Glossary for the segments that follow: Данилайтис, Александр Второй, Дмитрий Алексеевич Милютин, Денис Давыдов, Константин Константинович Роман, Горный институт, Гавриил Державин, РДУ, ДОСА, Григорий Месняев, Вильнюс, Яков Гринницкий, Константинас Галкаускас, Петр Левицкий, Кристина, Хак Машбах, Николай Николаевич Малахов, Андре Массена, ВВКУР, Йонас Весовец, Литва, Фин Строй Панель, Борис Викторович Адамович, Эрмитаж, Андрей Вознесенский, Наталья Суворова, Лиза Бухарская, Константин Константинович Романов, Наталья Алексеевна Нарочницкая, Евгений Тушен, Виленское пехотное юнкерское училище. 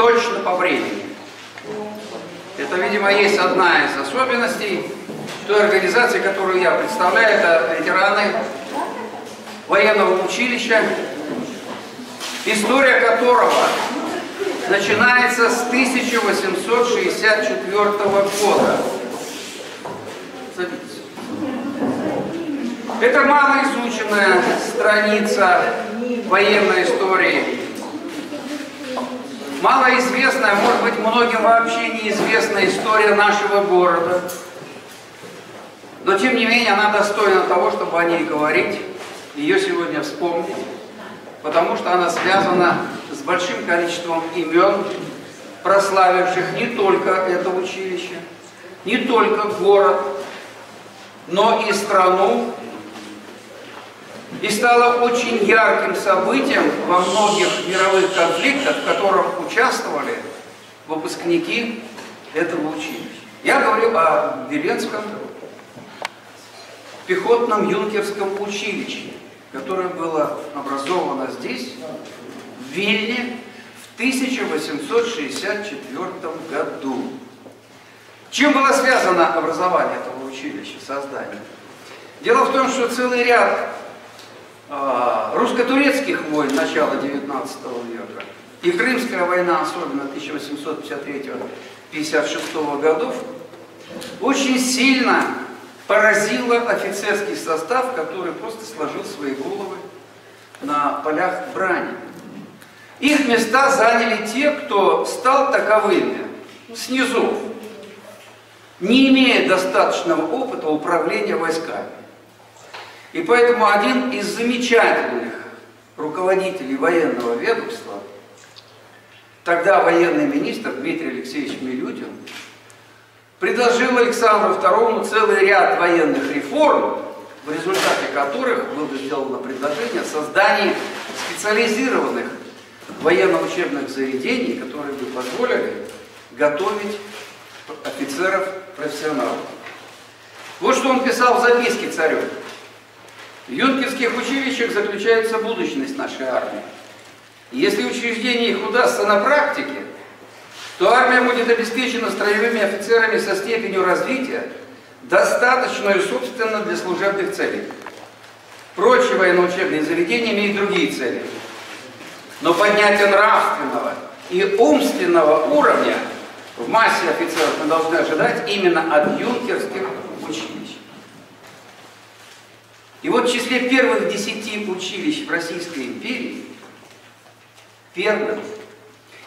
точно по времени. Это, видимо, есть одна из особенностей той организации, которую я представляю, это ветераны военного училища, история которого начинается с 1864 года. Это малоизученная страница военной истории, малоизвестная, может быть, многим вообще неизвестная история нашего города. Но, тем не менее, она достойна того, чтобы о ней говорить, ее сегодня вспомнить, потому что она связана с большим количеством имен, прославивших не только это училище, не только город, но и страну, и стала очень ярким событием во многих мировых конфликтах, в которых участвовали выпускники этого училища. Я говорю о Виленском пехотном юнкерском училище, которое было образовано здесь, в Вильне, в 1864 году. Чем было связано образование этого училища, создание? Дело в том, что целый ряд русско-турецких войн начала 19 века и Крымская война, особенно 1853-1856 годов, очень сильно поразила офицерский состав, который просто сложил свои головы на полях брани. Их места заняли те, кто стал таковыми снизу, не имея достаточного опыта управления войсками. И поэтому один из замечательных руководителей военного ведомства, тогда военный министр Дмитрий Алексеевич Милютин, предложил Александру Второму целый ряд военных реформ, в результате которых было сделано предложение о создании специализированных военно-учебных заведений, которые бы позволили готовить офицеров-профессионалов. Вот что он писал в записке царю. В юнкерских училищах заключается будущность нашей армии. И если учреждение их удастся на практике, то армия будет обеспечена строевыми офицерами со степенью развития, достаточную, собственно, для служебных целей. Прочие военно-учебные заведения имеют другие цели. Но поднятие нравственного и умственного уровня в массе офицеров мы должны ожидать именно от юнкерских училищ. И вот в числе первых 10 училищ в Российской империи, первым,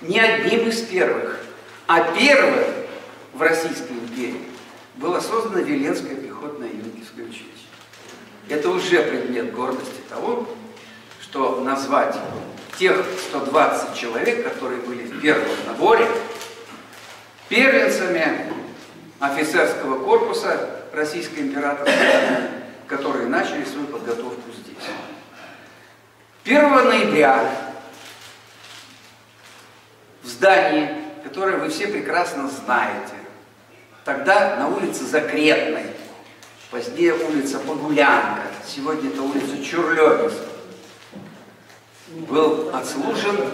не одним из первых, а первым в Российской империи было создано Виленское пехотное юнкерское училище. Это уже предмет гордости того, что назвать тех 120 человек, которые были в первом наборе, первенцами офицерского корпуса Российской императорской армии, которые начали свою подготовку здесь. 1 ноября в здании, которое вы все прекрасно знаете, тогда на улице Закретной, позднее улица Погулянка, сегодня это улица Чурлёвец, был отслужен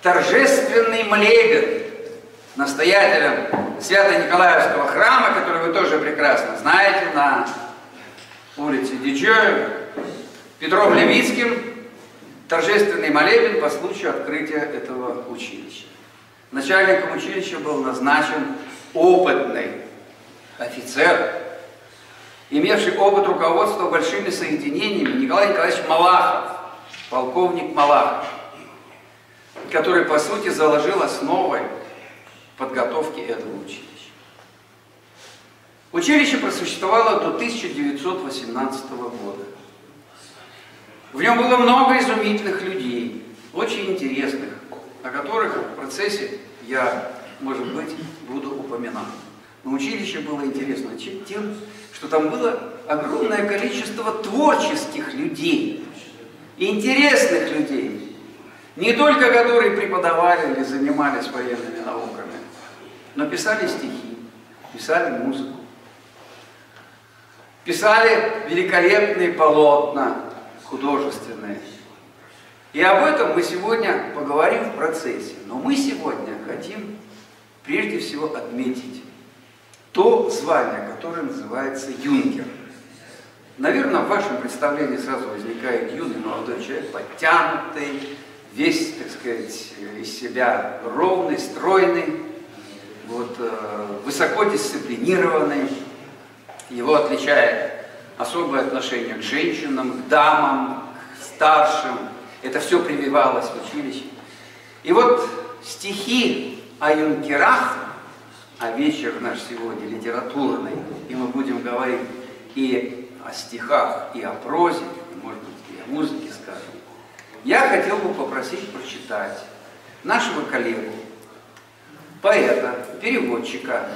торжественный молебен настоятелем Свято-Николаевского храма, который вы тоже прекрасно знаете, на улице Дичёев, Петром Левицким, торжественный молебен по случаю открытия этого училища. Начальником училища был назначен опытный офицер, имевший опыт руководства большими соединениями, Николай Николаевич Малахов, полковник Малахов, который, по сути, заложил основы подготовки этого училища. Училище просуществовало до 1918 года. В нем было много изумительных людей, очень интересных, о которых в процессе я, может быть, буду упоминать. Но училище было интересно тем, что там было огромное количество творческих людей, интересных людей, не только которые преподавали или занимались военными науками, но писали стихи, писали музыку, писали великолепные полотна художественные, И об этом мы сегодня поговорим в процессе. Но мы сегодня хотим прежде всего отметить то звание, которое называется юнкер. Наверное, в вашем представлении сразу возникает юный молодой человек, подтянутый, весь, так сказать, из себя ровный, стройный, вот, высоко дисциплинированный. Его отличает особое отношение к женщинам, к дамам, к старшим. Это все прививалось в училище. И вот стихи о юнкерах, а вечер наш сегодня литературный, и мы будем говорить и о стихах, и о прозе, и, может быть, и о музыке, скажем. Я хотел бы попросить прочитать нашего коллегу, поэта, переводчика,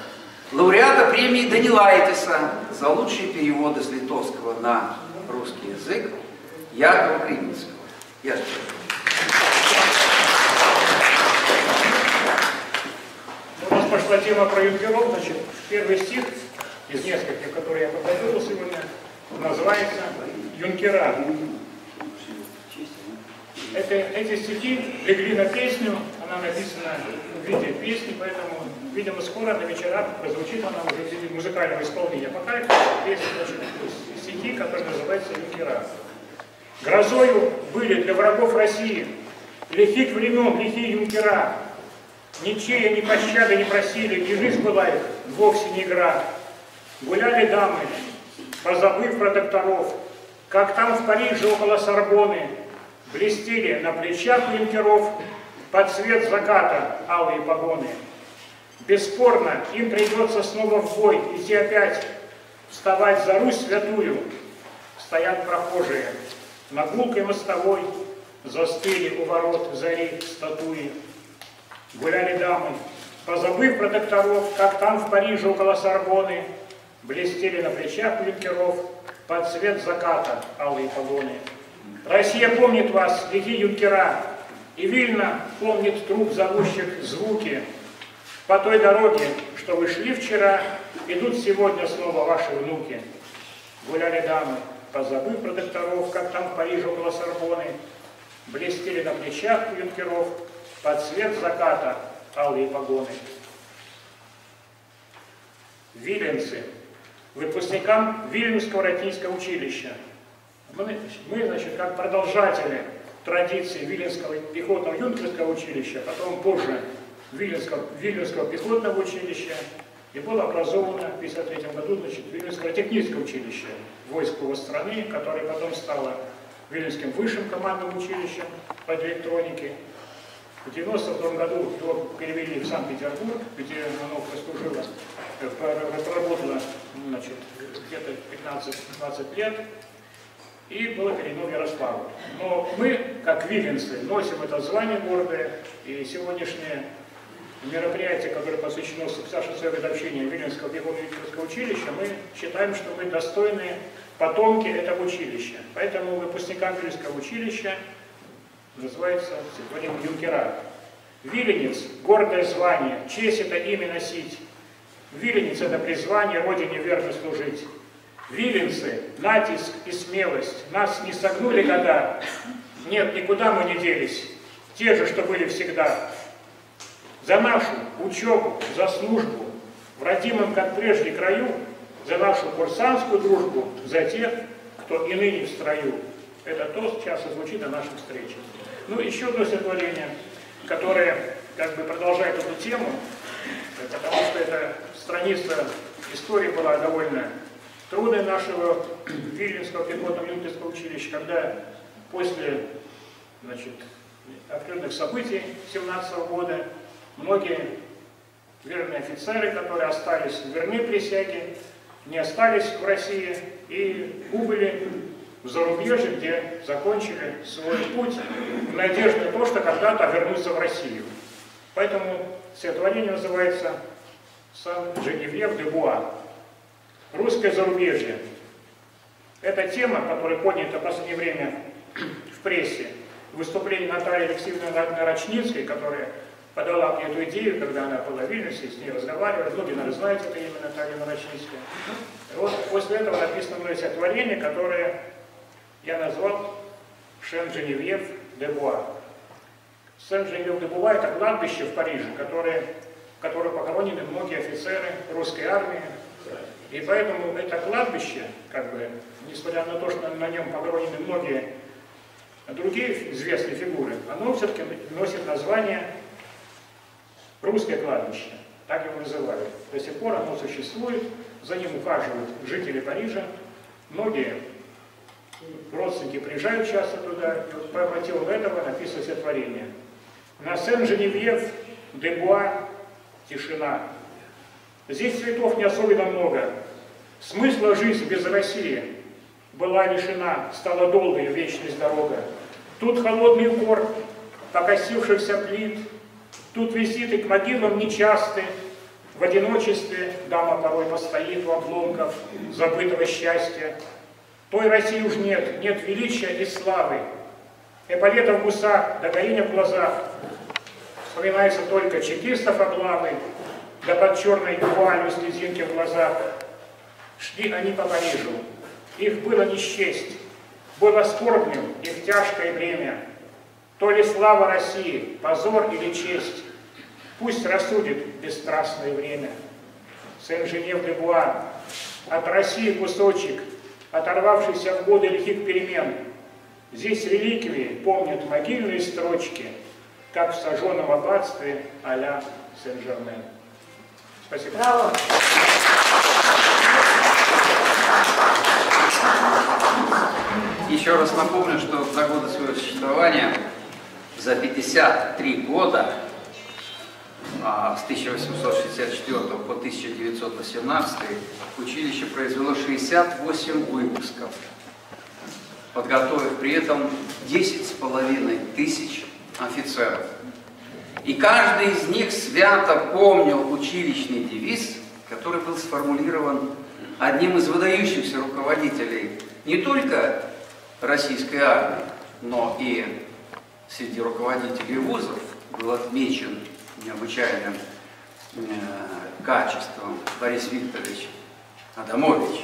лауреата премии Данилайтиса за лучшие переводы с литовского на русский язык Якова Гринницкого. Я спрашиваю. У нас пошла тема про юнкеров, значит, первый стих из нескольких, которые я подготовил сегодня, называется «Юнкера». Эти стихи легли на песню, она написана в виде песни, поэтому, видимо, скоро на вечерах прозвучит она уже в виде музыкального исполнения. Пока это песня, значит, стихи, которые называются «Юнкера». Грозою были для врагов России лихих времен, лихие юнкера. Ничьей ни пощады не просили, и жизнь была их вовсе не игра. Гуляли дамы, позабыв про докторов, как там в Париже около Сорбоны, блестели на плечах юнкеров под свет заката алые погоны. Бесспорно, им придется снова в бой идти опять, вставать за Русь святую. Стоят прохожие на гулкой мостовой, застыли у ворот зари статуи. Гуляли дамы, позабыв про докторов, как там в Париже около Сорбоны, блестели на плечах юнкеров под свет заката алые погоны. Россия помнит вас, лихие юнкера, и Вильна помнит труп зовущих звуки. По той дороге, что вы шли вчера, идут сегодня снова ваши внуки. Гуляли дамы, позабыв про докторов, как там в Париже около Сорбоны, блестели на плечах юнкеров под свет заката алые погоны. Виленцы, выпускникам Вильнюсского ратнинского училища. Мы, значит, как продолжатели традиции Виленского пехотного юнкерского училища, потом позже Виленского пехотного училища, и было образовано в 1953 году, значит, Виленское техническое училище войск его страны, которое потом стало Виленским высшим командным училищем по электронике. В 1992 году его перевели в Санкт-Петербург, где оно прослужило, проработало, значит, где-то 15-20 лет. И было передано Ярославу. Но мы, как виленцы, носим это звание гордое, и сегодняшнее мероприятие, которое посвящено 66-й годовщине Виленского пехотно-юнкерского училища, мы считаем, что мы достойные потомки этого училища. Поэтому выпускникам Виленского училища называется стихотворение «Юнкера». Виленец – гордое звание, честь это имя носить. Виленец – это призвание Родине верно служить. Виленцы, натиск и смелость, нас не согнули года. Нет, никуда мы не делись, те же, что были всегда. За нашу учебу, за службу, в родимом, как прежде, краю, за нашу курсантскую дружбу, за тех, кто и ныне в строю. Это то, сейчас звучит на нашей встрече. Ну, еще одно стихотворение, которое как бы продолжает эту тему, потому что эта страница истории была довольно трудной нашего Виленского пехотного юнкерского училища, когда после, значит, открытых событий 1917 года многие верные офицеры, которые остались верны присяге, не остались в России и убыли в зарубежье, где закончили свой путь в надежде на то, что когда-то вернутся в Россию. Поэтому стихотворение называется «Сен-Женевьев-де-Буа». Русское зарубежье. Это тема, которая поднята в последнее время в прессе. Выступление Натальи Алексеевны Нарочницкой, которая подала мне эту идею, когда она была в Вильнюсе, с ней разговаривали. Многие, наверное, знают это имя Наталья Нарочницкая. И вот после этого написано мной стихотворение, которое я назвал «Сен-Женевьев Сен-Женевьев-де-Буа. Сен-Женевьев-де-Буа – это кладбище в Париже, в котором похоронены многие офицеры русской армии. И поэтому это кладбище, как бы, несмотря на то, что на нем похоронены многие другие известные фигуры, оно все-таки носит название «Русское кладбище». Так его называли. До сих пор оно существует, за ним ухаживают жители Парижа. Многие родственники приезжают часто туда, и вот по мотивам этого написано все творение. На Сен-Женевьев-де-Буа тишина. Здесь цветов не особенно много. Смысла жизни без России была лишена, стала долгой вечность дорога. Тут холодный укор покосившихся плит, тут визиты к могилам нечасты, в одиночестве дама порой постоит у обломков забытого счастья. Той России уж нет, нет величия и славы. Эполетов в гусах, да горения в глазах. Вспоминается только чекистов облавы, да под черной вуалью слезинки в глазах. Шли они по Парижу, их было не счесть. Было скорбным их тяжкое время. То ли слава России, позор или честь, пусть рассудит бесстрастное время. Сен-Женевьев-де-Буа, от России кусочек, оторвавшийся в годы лихих перемен. Здесь реликвии помнят могильные строчки, как в сожженном аббатстве а-ля Сен-Жермен. Спасибо. Браво. Еще раз напомню, что за годы своего существования, за 53 года, с 1864 по 1918, училище произвело 68 выпусков, подготовив при этом 10,5 тысяч офицеров. И каждый из них свято помнил училищный девиз, который был сформулирован одним из выдающихся руководителей не только российской армии, но и среди руководителей вузов был отмечен необычайным качеством Борис Викторович Адамович.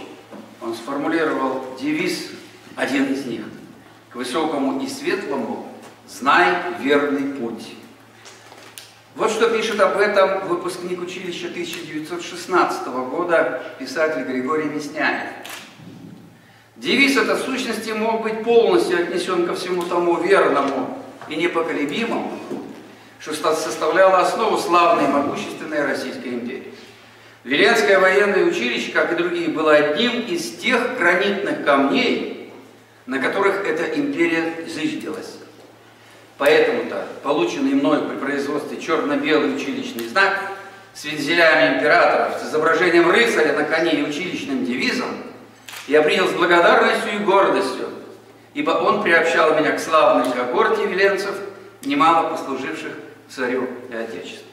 Он сформулировал девиз, один из них: «К высокому и светлому знай верный путь». Вот что пишет об этом выпускник училища 1916 года писатель Григорий Месняев. Девиз этот в сущности мог быть полностью отнесен ко всему тому верному и непоколебимому, что составляло основу славной и могущественной Российской империи. Виленское военное училище, как и другие, было одним из тех гранитных камней, на которых эта империя зиждилась. Поэтому-то полученный мной при производстве черно-белый училищный знак с вензелями императоров, с изображением рыцаря на коне и училищным девизом я принял с благодарностью и гордостью, ибо он приобщал меня к славной когорте виленцев, немало послуживших царю и отечеству.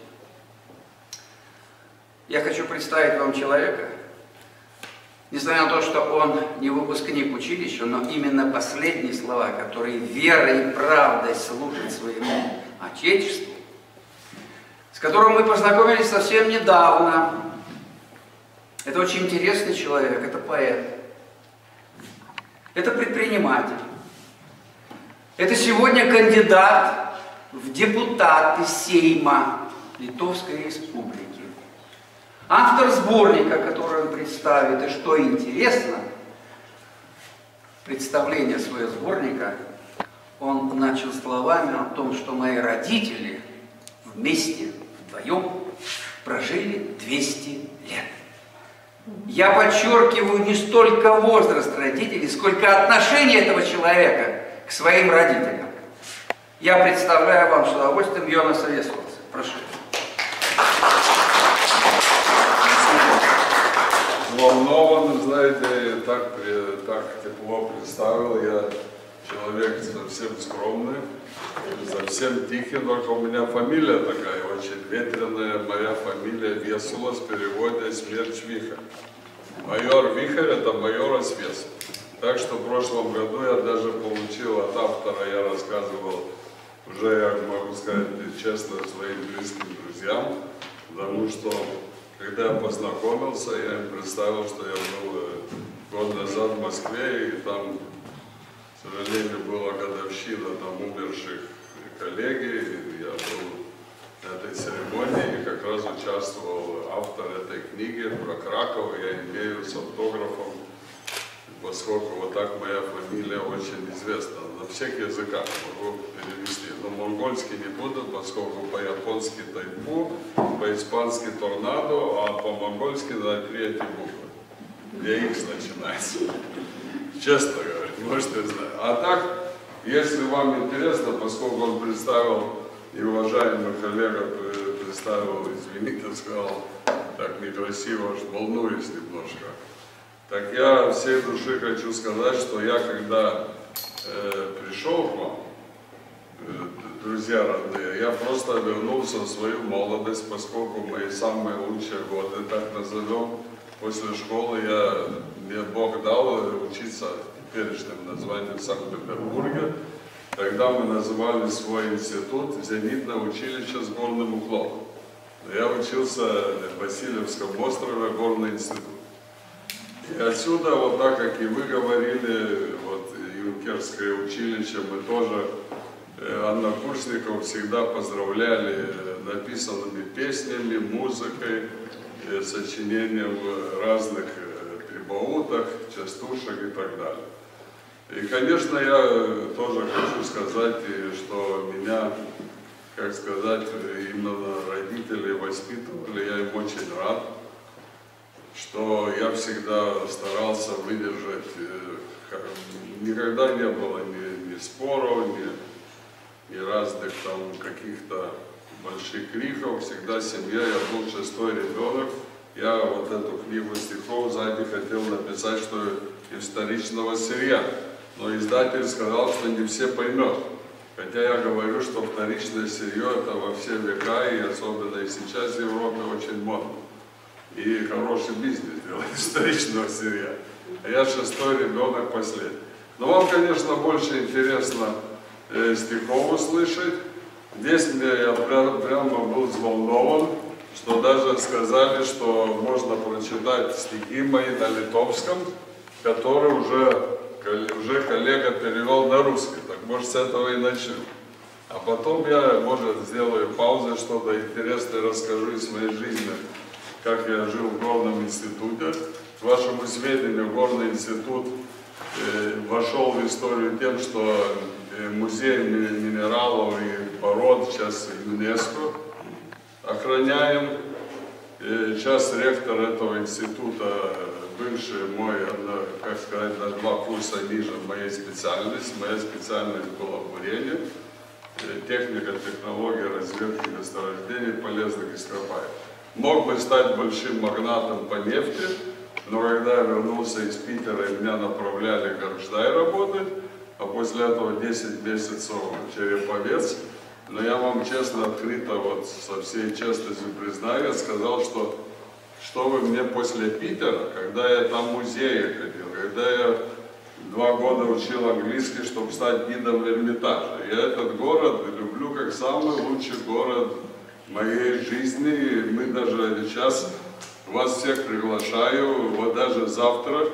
Я хочу представить вам человека, несмотря на то, что он не выпускник училища, но именно последние слова, которые верой и правдой служат своему отечеству, с которым мы познакомились совсем недавно. Это очень интересный человек, это поэт, это предприниматель, это сегодня кандидат в депутаты Сейма Литовской Республики. Автор сборника, который он представит, и что интересно, представление своего сборника он начал словами о том, что мои родители вместе, вдвоем, прожили 200 лет. Я подчеркиваю не столько возраст родителей, сколько отношение этого человека к своим родителям. Я представляю вам с удовольствием Йонаса Весовца. Прошу. Взволнован, знаете, так тепло представил. Я человек совсем скромный, совсем тихий, только у меня фамилия такая очень ветреная. Моя фамилия Весовец, в переводе «Смерч Вихарь». Майор Вихарь – это майор Весовец. Так что в прошлом году я даже получил от автора, я рассказывал, уже я могу сказать честно своим близким друзьям, потому что когда я познакомился, я им представил, что я был год назад в Москве, и там К сожалению, была годовщина там умерших коллеги, я был на этой церемонии и как раз участвовал автор этой книги про Краков, я имею с автографом, поскольку вот так моя фамилия очень известна на всех языках, могу перевести, но монгольский не буду, поскольку по-японски тайпу, по-испански торнадо, а по-монгольски на три эти буквы, где X начинается, честно говоря, может и знаю. А так, если вам интересно, поскольку он представил, и уважаемый коллега представил, извините, сказал так некрасиво, аж волнуюсь немножко. Так я всей души хочу сказать, что я когда пришел к вам, друзья родные, я просто вернулся в свою молодость, поскольку мои самые лучшие годы, так назовем, после школы мне Бог дал учиться теперешним названием в Санкт-Петербурге. Тогда мы называли свой институт «Зенитное училище с горным уклоном». Я учился в Васильевском острове, Горный институт. И отсюда, вот так как и вы говорили, вот юнкерское училище, мы тоже однокурсников всегда поздравляли написанными песнями, музыкой, сочинением разных трибаутах, частушек и так далее. И, конечно, я тоже хочу сказать, что меня, как сказать, именно родители воспитывали, я им очень рад, что я всегда старался выдержать, никогда не было ни споров, ни разных там каких-то больших криков, всегда семья, я был шестой ребенок, я вот эту книгу стихов сзади хотел написать, что из вторичного сырья, но издатель сказал, что не все поймет, хотя я говорю, что вторичное сырье это во все века и особенно и сейчас в Европе очень модно. И хороший бизнес делать вторичного сырья. А я шестой ребенок последний. Но вам, конечно, больше интересно стихов услышать. Здесь я прямо был взволнован, что даже сказали, что можно прочитать стихи мои на литовском, который уже коллега перевел на русский. Так может с этого и начнем. А потом я, может, сделаю паузу, что-то интересное расскажу из моей жизни, как я жил в Горном институте. К вашему сведению, Горный институт вошел в историю тем, что музей минералов и пород сейчас ЮНЕСКО охраняем. Сейчас ректор этого института бывший мой, как сказать, на два курса ниже моей специальности. Моя специальность была бурение, техника, технология, разведки месторождений полезных ископаемых. Мог бы стать большим магнатом по нефти, но когда я вернулся из Питера, и меня направляли в Горштай работать, а после этого 10 месяцев Череповец. Но я вам честно, открыто, вот со всей честностью признаю, сказал, что вы мне после Питера, когда я там в музее ходил, когда я 2 года учил английский, чтобы стать гидом Эрмитажа. Я этот город люблю как самый лучший город моей жизни. И мы даже сейчас вас всех приглашаю, вот даже завтра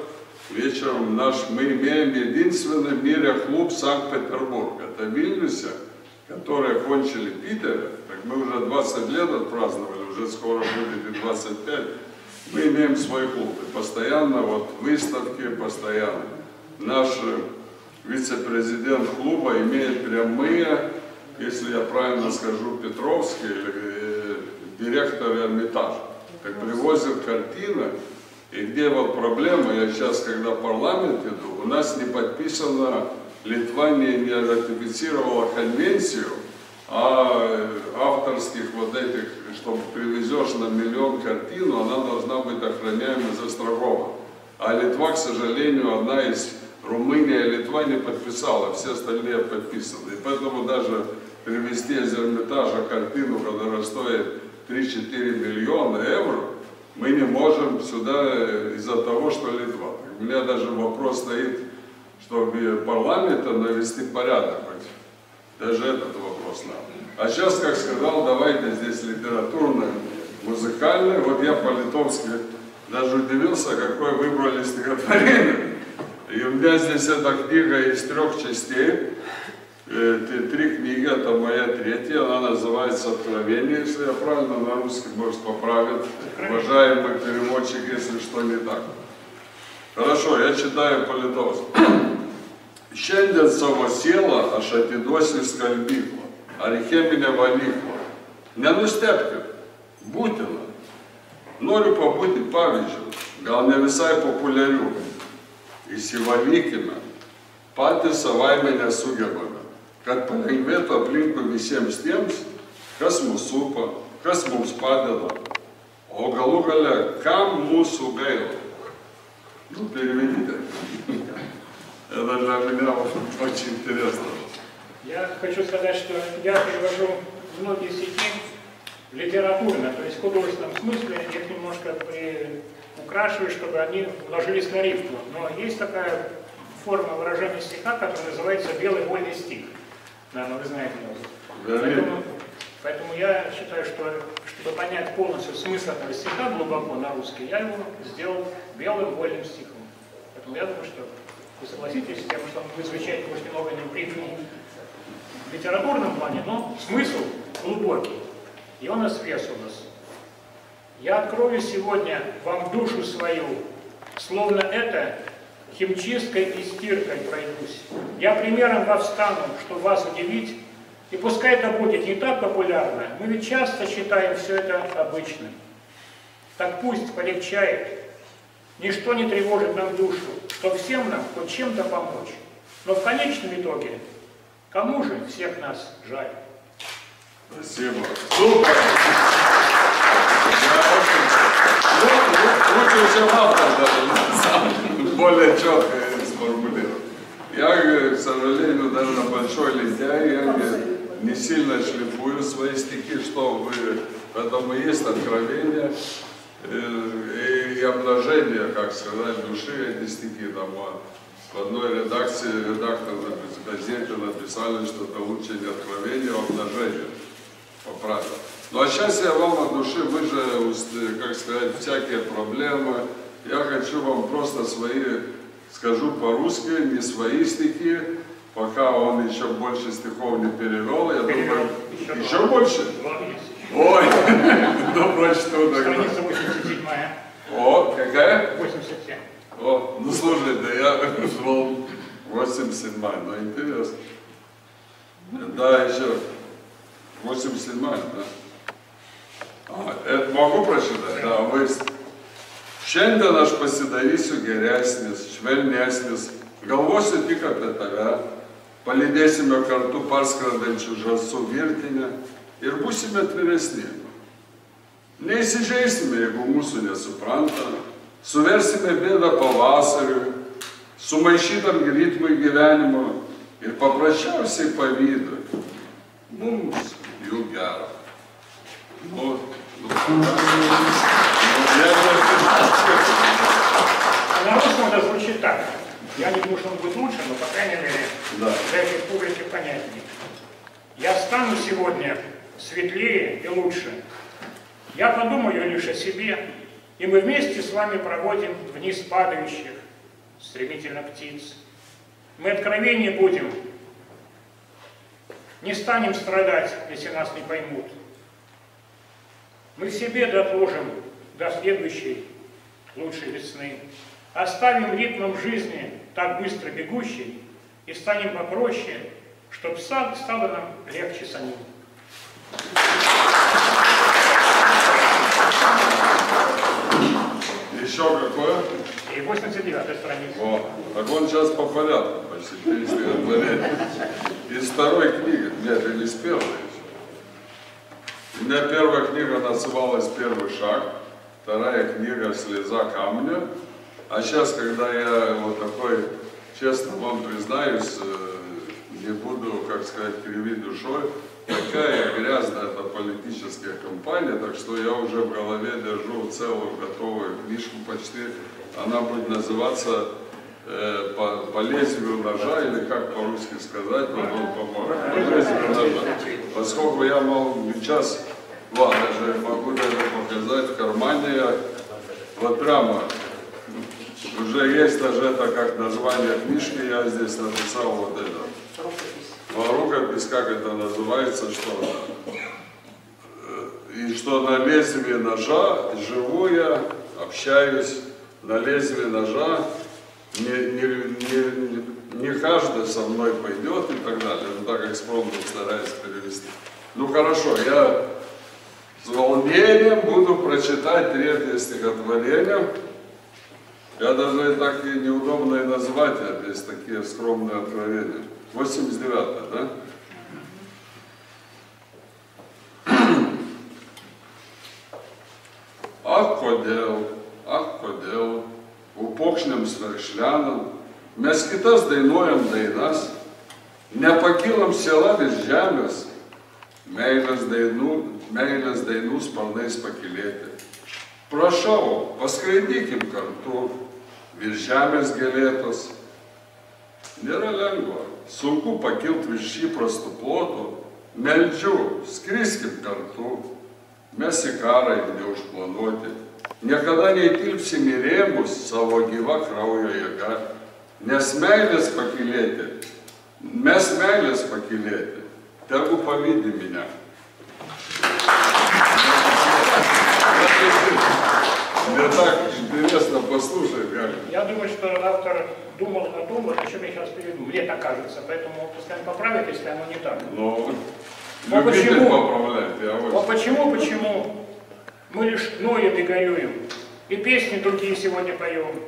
вечером мы имеем единственный в мире клуб Санкт-Петербург. Это Вильнюсе, которые кончили Питер, так мы уже 20 лет отпраздновали, уже скоро будет и 25, мы имеем свой клуб. И постоянно вот выставки, постоянно. Наш вице-президент клуба имеет прямые, если я правильно скажу, Петровский, директор Эрмитажа. Так привозят картины, и где вот проблема, я сейчас, когда в парламент иду, у нас не подписано, Литва не ратифицировала конвенцию о авторских вот этих, чтобы привезешь на 1 миллион картину, она должна быть охраняема и застрахована. А Литва, к сожалению, одна из Румыния и Литва не подписала, все остальные подписаны. И поэтому даже привезти из Эрмитажа картину, которая стоит 3-4 миллиона евро, мы не можем сюда из-за того, что Литва. У меня даже вопрос стоит, чтобы парламента навести порядок. Даже этот вопрос надо. А сейчас, как сказал, давайте здесь литературное, музыкальное. Вот я по-литовски даже удивился, какое выбрали стихотворение. И у меня здесь эта книга из трех частей. Три книги, это моя третья, она называется «Откровение», если я правильно, на русский, может, поправит уважаемый переводчик, если что не так. Хорошо, я читаю по-литовски. «Щенденцово села, аж атидоси скальбикла, арихемине ваникла, не нустепка, бутина, норю побути павичу, гал не висай популярю, и сиваникина, пати савай меня сугебана. Kad palengvėtų aplinkų visiems tiems, kas mūsų supa, kas mums padeda, o galų gale, kam mūsų gaila». Ну, переведите. Это для меня очень интересно. Я хочу сказать, что я перевожу многие стихи литературно, то есть в художественном смысле, я их немножко приукрашиваю, чтобы они вложились на рифму. Но есть такая форма выражения стиха, которая называется «белый вольный стих». Да, но вы знаете его. Поэтому я считаю, что, чтобы понять полностью смысл этого стиха глубоко на русский, я его сделал белым вольным стихом. Поэтому я думаю, что вы согласитесь с тем, что вы изучаете, может, немного не привычный в литературном плане, но смысл глубокий. Йонас Весовец. «Я открою сегодня вам душу свою, словно это химчисткой и стиркой пройдусь. Я примером встану, чтобы вас удивить. И пускай это будет не так популярно, мы ведь часто считаем все это обычным. Так пусть полегчает. Ничто не тревожит нам душу, что всем нам хоть чем-то помочь. Но в конечном итоге, кому же всех нас жаль?» Спасибо. Супер! Лучше всем автор даже. Более четко сформулировал. Я, к сожалению, даже на большой лентяй, я не сильно шлифую свои стихи, что вы... Поэтому есть откровение и обнажение, как сказать, души эти стихи. Там в одной редакции редактор на газете написали, что это лучше не откровение, а обнажение. Поправил. Ну а сейчас я вам от души, вы же, как сказать, всякие проблемы. Я хочу вам просто свои, скажу по-русски, не свои стихи, пока он еще больше стихов не перевел, я думаю, еще больше? Ой, ну прочту тогда. Страница 87. О, какая? 87. О, ну слушай, да я шел 87-я, ну интересно. Да, еще 87-я, да. Это могу прочитать? Да, вы... Šiandien aš pasidarysiu geresnis, švelnesnis, galvosiu tik apie tave, palydėsime kartu parskrendančių žąsų virtinę ir būsime atviresni. Neįsižeisime, jeigu mūsų nesupranta, suversime bėdą pavasariu, sumaišytam ritmui gyvenimo ir paprasčiausiai pavydu. Mums jų gero. На русском это звучит так. Я не думаю, что он будет лучше, но, по крайней мере, для этой публики понятнее. «Я стану сегодня светлее и лучше. Я подумаю лишь о себе, и мы вместе с вами проводим вниз падающих, стремительно птиц. Мы откровеннее будем, не станем страдать, если нас не поймут. Мы в себе доложим до следующей лучшей весны. Оставим ритмом жизни так быстро бегущий и станем попроще, чтоб сад стало нам легче самим». Еще какое? И 89-я страница. О, так он сейчас по порядку почти 300 из второй книги, нет, или из первой. У меня первая книга называлась «Первый шаг», вторая книга «Слеза камня». А сейчас, когда я вот такой, честно вам признаюсь, не буду, как сказать, кривить душой, такая грязная эта политическая кампания, так что я уже в голове держу целую готовую книжку почти. Она будет называться «По лезвию ножа», или как по-русски сказать, по лезвию ножа. Поскольку я мол, сейчас, ладно, даже могу даже показать в кармане, я вот прямо Уже есть даже это как название книжки, я здесь написал вот это. Рукопись, как это называется, что... И что на лезвие ножа живу я, общаюсь, на лезвие ножа не каждый со мной пойдет и так далее. Ну так экспромтом стараюсь перевести. Ну хорошо, я с волнением буду прочитать третье стихотворение. Я даже так и неудобно и назвать, это есть такие скромные откровения. 89-е, да? Ах, ходел, упокшнем сверхшлянам, мескита с дайноем дайнас, непакилом села визжамес, мейлес дайну сполны спакилеты. Прошел, воскренниким карту, визжамес гелетос, нераленго, сумку пакил твищи простоплоту, мельджу, скриским карту, Месикарой где уж планоте, никогда не идти в семиремус, совогива крауя яга, не смейлес покилете, так уповеди меня. Мне так интересно послушать, как. Я думаю, что автор думал, о чем я сейчас перейду, мне так кажется, поэтому пускай поправит, если оно не так. Но... Но почему мы лишь ноем и горюем, и песни другие сегодня поем,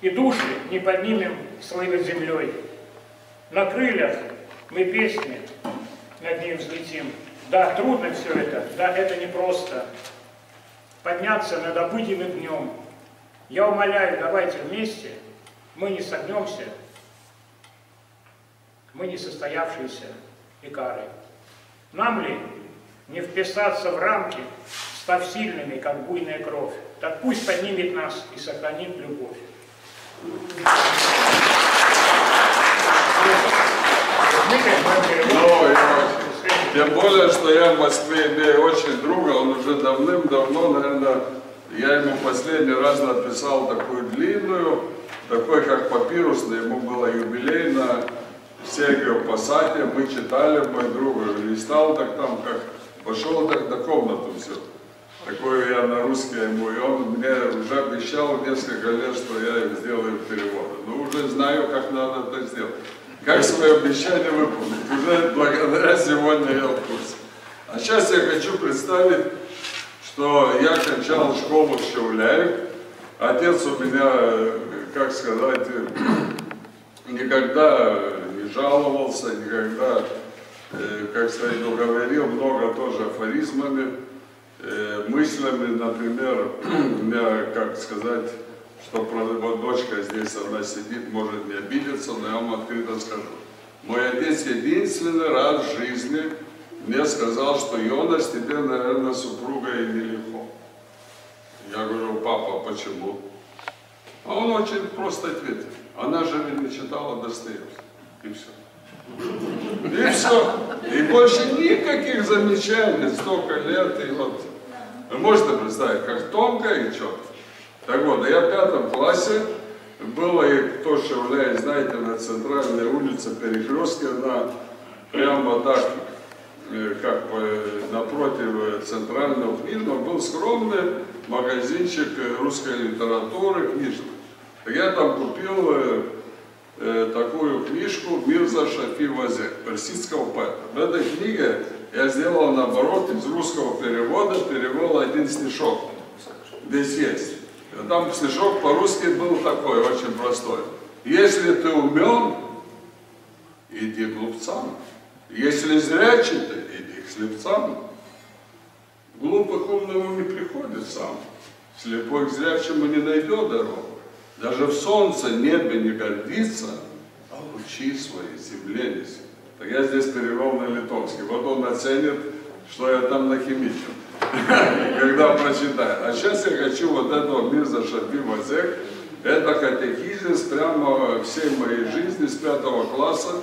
и души не поднимем свои над землей. На крыльях мы песни, над ней взлетим. Да, трудно все это, да, это непросто. Подняться над обыденным днем. Я умоляю, давайте вместе, мы не согнемся, мы не состоявшиеся икары. Нам ли не вписаться в рамки, став сильными, как буйная кровь? Так пусть поднимет нас и сохранит любовь. Тем более, что я в Москве имею очень друга, он уже давным-давно, наверное, я ему последний раз написал такую длинную, такой как папирусный, ему было юбилей на... Сегио Пассате, мы читали, мой друг листал, так там как пошел, так до комнату все. Такое я на русский ему, и он мне уже обещал несколько лет, что я сделаю перевод. Ну, уже знаю, как надо это сделать. Как свое обещание выполнить, уже благодаря сегодня я в курсе. А сейчас я хочу представить, что я кончал школу в Щавляеве. Отец у меня, как сказать, никогда жаловался, никогда, как сказать, говорил много тоже афоризмами, мыслями, например, у меня, как сказать, что дочка здесь, она сидит, может не обидеться, но я вам открыто скажу. Мой отец единственный раз в жизни мне сказал, что Йонас, тебе, наверное, супруга и нелегко. Я говорю, папа, почему? А он очень просто ответил, она же не читала Достоевского. И все. И все. И больше никаких замечаний, столько лет. И вот. Вы можете представить, как тонко и четко. Так вот, я в 5 классе, было и то, что являюсь, знаете, на центральной улице Перекрестки, она прямо так, как бы напротив центрального фильма, был скромный магазинчик русской литературы, книжек. Я там купил... такую книжку Мирза Шафи Вазех, персидского поэта. В этой книге я сделал наоборот из русского перевода, перевел один стишок. Здесь есть. Там стишок по-русски был такой, очень простой. Если ты умен, иди к глупцам. Если зрячий ты, иди к слепцам. Глупых умному не приходит сам. Слепой к зрячему не найдет дорогу. Даже в солнце небе не гордится, а лучи свои земле несет. Так я здесь перевел на литовский. Вот он оценит, что я там нахимичу, когда прочитаю. А сейчас я хочу вот этого Мирза Шафи Вазех. Это катехизис прямо всей моей жизни с 5 класса.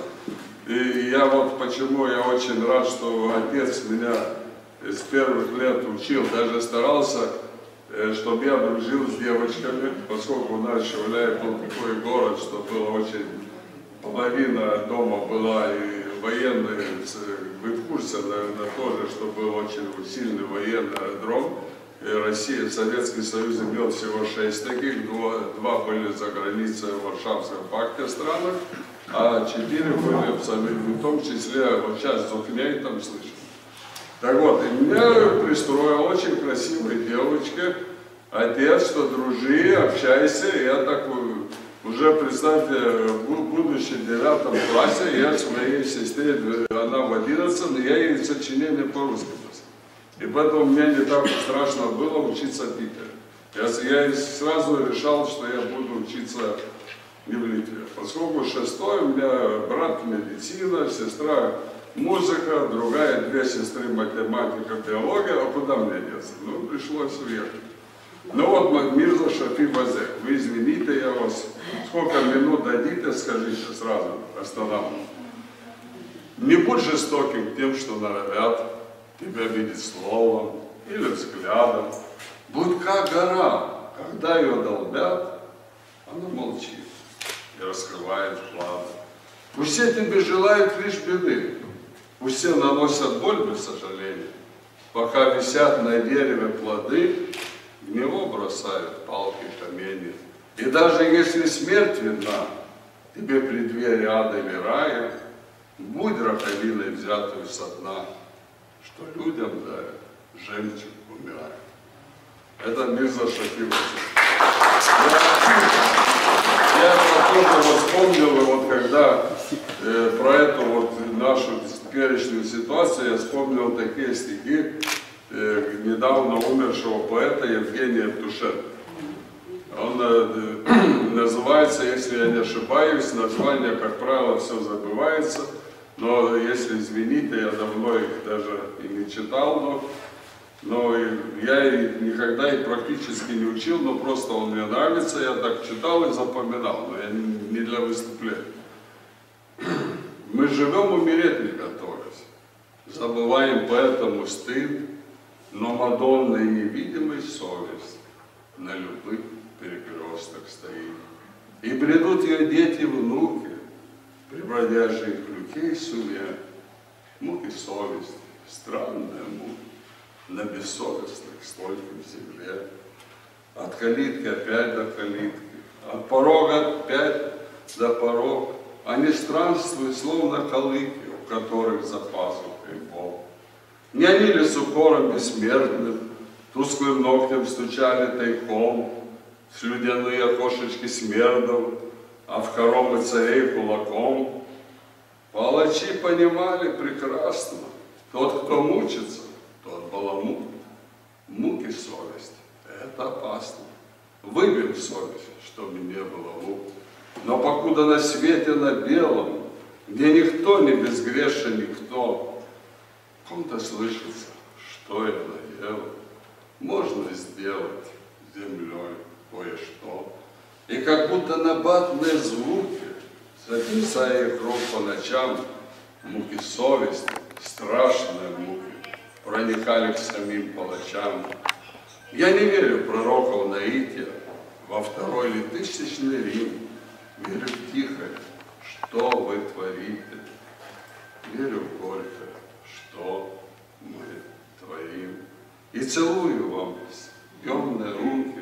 И я вот почему я очень рад, что отец меня с первых лет учил, даже старался чтобы я дружил с девочками, поскольку у нас Шевляй был такой город, что было очень... Половина дома была и военная, вы в курсе, наверное, тоже, что был очень сильный военный аэродром. И Россия, Советский Союз имел всего 6 таких, два были за границей Варшавского пакта странах, а 4 были абсолютно, в том числе, вот сейчас Зукней там слышно. Так вот, и меня пристроил очень красивая девочка, отец, что дружи, общайся, я так уже, представьте, в будущем 9 классе, я с моей сестре, она в 11, я ей сочинение по-русски писал. И поэтому мне не так страшно было учиться в Питере. Я сразу решал, что я буду учиться не в Литве. Поскольку 6-й, у меня брат медицина, сестра музыка, другая, две сестры математика, биология, а куда мне деться? Ну, пришлось уехать. Ну вот, Мирза Шафи Вазех, вы извините, я вас сколько минут дадите, скажите сразу, останавливаю. Не будь жестоким тем, что норовят тебя видеть словом или взглядом. Будь как гора, когда ее долбят, она молчит и раскрывает планы. Пусть все тебе желают лишь беды, пусть все наносят боль без сожаления, пока висят на дереве плоды, в него бросают палки, камни. И даже если смерть видна, тебе преддверие ада или рая, будь раковиной, взятую со дна, что людям дают, жемчуг умирает. Это Мирза Шафи Вазех. Я вспомнил, вот когда про эту вот нашу теперешнюю ситуацию, я вспомнил такие стихи недавно умершего поэта Евгения Тушена. Он называется, если я не ошибаюсь, название, как правило, все забывается, но если извините, я давно их даже и не читал, но я их никогда и практически не учил, но просто он мне нравится, я так читал и запоминал, но я не для выступления. Мы живем, умереть не готовясь, забываем поэтому стыд, но Мадонна и невидимая совесть на любых перекрестках стоит. И придут ее дети, внуки, превратящие их людей сумя, муки совесть, странная мука, на бессовестных стольким земле. От калитки опять до калитки, от порога опять до порога. Они странствуют, словно калыки, у которых за пазухой Бог. Не они ли с укором бессмертным, тусклым ногтем стучали тайком в слюдяные окошечки смердов, а в хоромы царей кулаком? Палачи понимали прекрасно, тот, кто мучится, тот баламут. Муки совесть, это опасно. Выбьем совесть, чтобы не было мук. Но покуда на свете, на белом, где никто не безгрешен, никто, кому-то слышится, что я наел, можно сделать землей кое-что. И как будто набатные звуки, записая их рог по ночам, муки совести, страшные муки, проникали к самим палачам. Я не верю в пророков наития, во второй ли тысячный Рим, верю в тихое, что вы творите, верю в горькое, что мы творим. И целую вам темные руки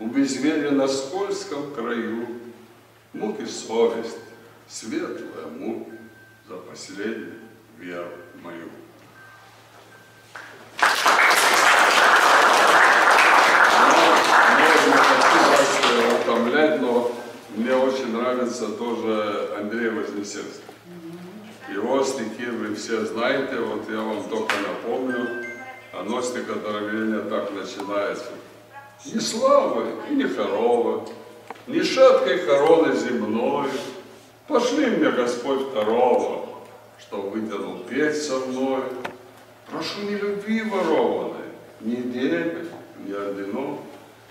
у безверия на скользком краю. Муки совесть, светлая мука за последнюю веру мою. Можно вас утомлять, но мне очень нравится тоже Андрей Вознесенский. Его стихи вы все знаете, вот я вам только напомню, а ностика дорогения так начинается. Ни славы, и ни хорова, ни шаткой короны земной, пошли мне Господь второго, что вытянул петь со мной. Прошу не любви ворованной, ни дебель, ни орденов,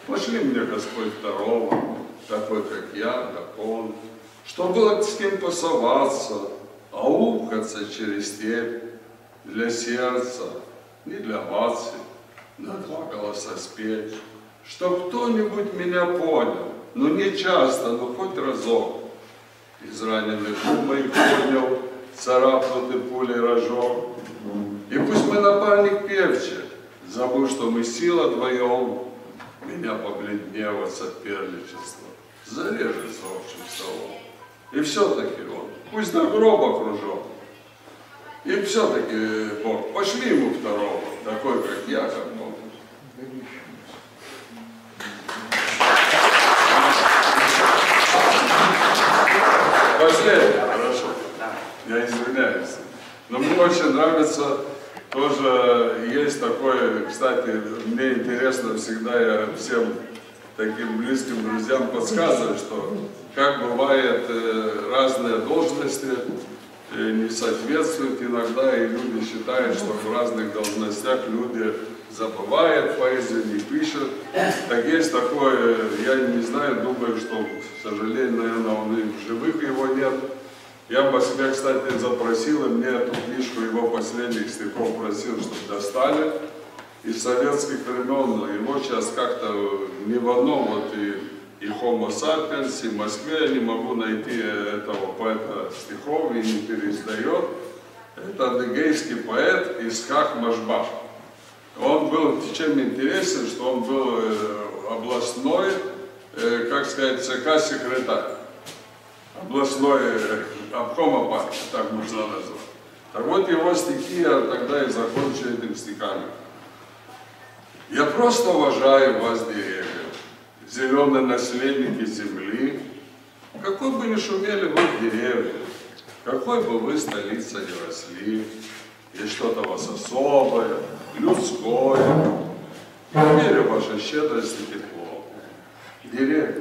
пошли мне Господь второго, такой, как я, как он, что было с кем пасоваться, а ухаться через степь для сердца, не для вас, на два голоса спеть. чтоб кто-нибудь меня понял, ну не часто, но хоть разок. Израненный губ мой понял, царапнутый пулей рожок. И пусть мы напарник певче, забыл, что мы сила вдвоем, меня побледнело соперничество, зарежется общим столом. И все-таки он, пусть до гроба кружок. И все-таки Бог, пошли ему второго, такой, как я, как Бог. Пошли, хорошо. Я извиняюсь. Но мне очень нравится, тоже есть такое, кстати, мне интересно всегда, я всем таким близким друзьям подсказываю, что как бывает разные должности, не соответствует иногда, и люди считают, что в разных должностях люди забывают поэзию, не пишут. Так есть такое, я не знаю, думаю, что, к сожалению, наверное, он и в живых его нет. Я по себе, кстати, запросил, и мне эту книжку его последних стихов просил, чтобы достали. Из советских времен его сейчас как-то ни в одном, вот и Homo sapiens, и в Москве я не могу найти этого поэта стихов, и не переиздает. Это адыгейский поэт из Хак Машбах. Он был чем интересен, что он был областной, как сказать, ЦК-секретарь. Областной обкома партии, так можно назвать. Так вот его стихи я тогда и закончил этим стихами. Я просто уважаю вас, деревья, зеленые наследники земли. Какой бы ни шумели вы деревья, какой бы вы столица ни росли, есть что-то у вас особое, людское. Я верю в вашу щедрость и тепло. Деревья,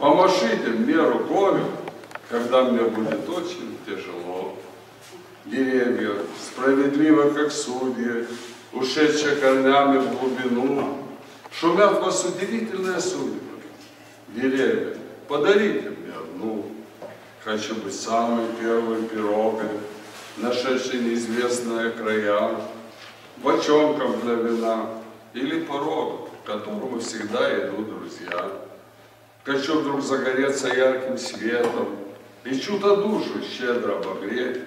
помашите мне рукой, когда мне будет очень тяжело. Деревья, справедливо, как судьи, ушедшие корнями в глубину, шумят вас удивительные судьбы. Деревья, подарите мне одну. Хочу быть самым первым пирогом, нашедший неизвестные края, бочонком для вина или порогом, к которому всегда идут друзья. Хочу вдруг загореться ярким светом и чудо душу щедро обогреть.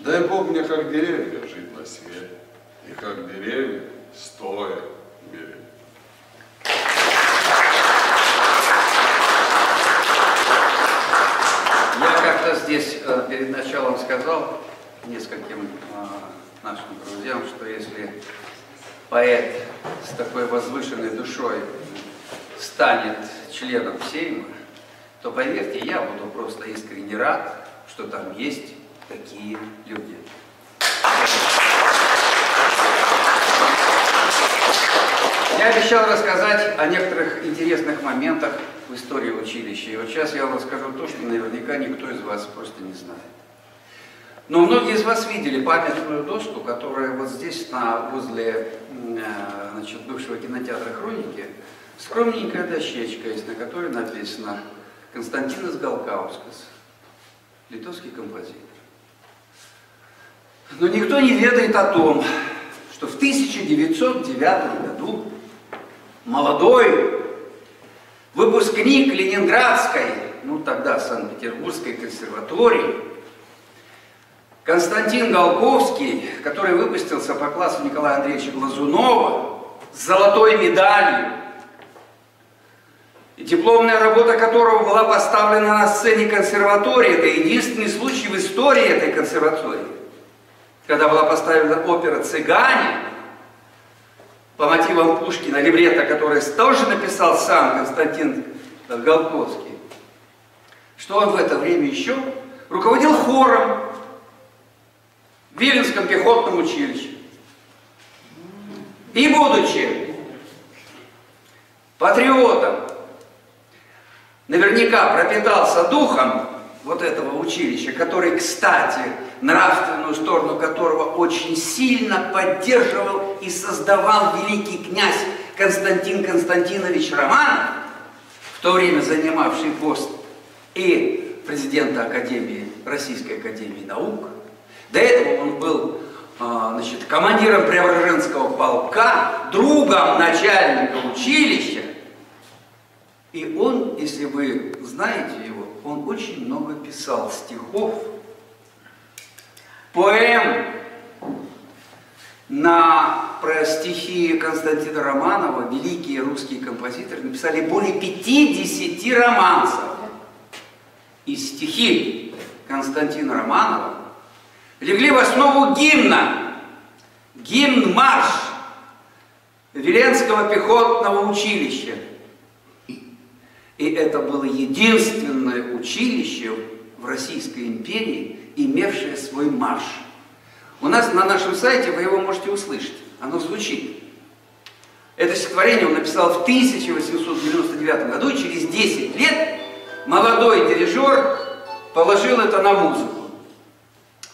Дай Бог мне, как деревья, жить на свете, и как деревья, стоя в мире. Я как-то здесь перед началом сказал нескольким нашим друзьям, что если поэт с такой возвышенной душой станет членом Сейма, то, поверьте, я буду просто искренне рад, что там есть такие люди. Я обещал рассказать о некоторых интересных моментах в истории училища. И вот сейчас я вам расскажу то, что наверняка никто из вас просто не знает. Но многие из вас видели памятную доску, которая вот здесь, возле бывшего кинотеатра «Хроники», скромненькая дощечка есть, на которой написано «Константинас Галкаускас», литовский композитор. Но никто не ведает о том, что в 1909 году молодой выпускник Ленинградской, ну тогда Санкт-Петербургской консерватории, Константин Галковский, который выпустился по классу Николая Андреевича Глазунова с золотой медалью, и дипломная работа которого была поставлена на сцене консерватории, это единственный случай в истории этой консерватории, когда была поставлена опера «Цыгане» по мотивам Пушкина, либретто, который тоже написал сам Константин Галковский, что он в это время еще руководил хором в Виленском пехотном училище. И будучи патриотом, наверняка пропитался духом вот этого училища, который, кстати, нравственную сторону которого очень сильно поддерживал и создавал великий князь Константин Константинович Роман, в то время занимавший пост и президента Академии, Российской Академии Наук. До этого он был командиром Преображенского полка, другом начальника училища, И он, если вы знаете его, он очень много писал стихов, поэм про стихи Константина Романова. Великие русские композиторы написали более 50 романсов. И стихи Константина Романова легли в основу гимна, гимн-марш Виленского пехотного училища. И это было единственное училище в Российской империи, имевшее свой марш. У нас на нашем сайте вы его можете услышать, оно звучит. Это стихотворение он написал в 1899 году, и через 10 лет молодой дирижер положил это на музыку.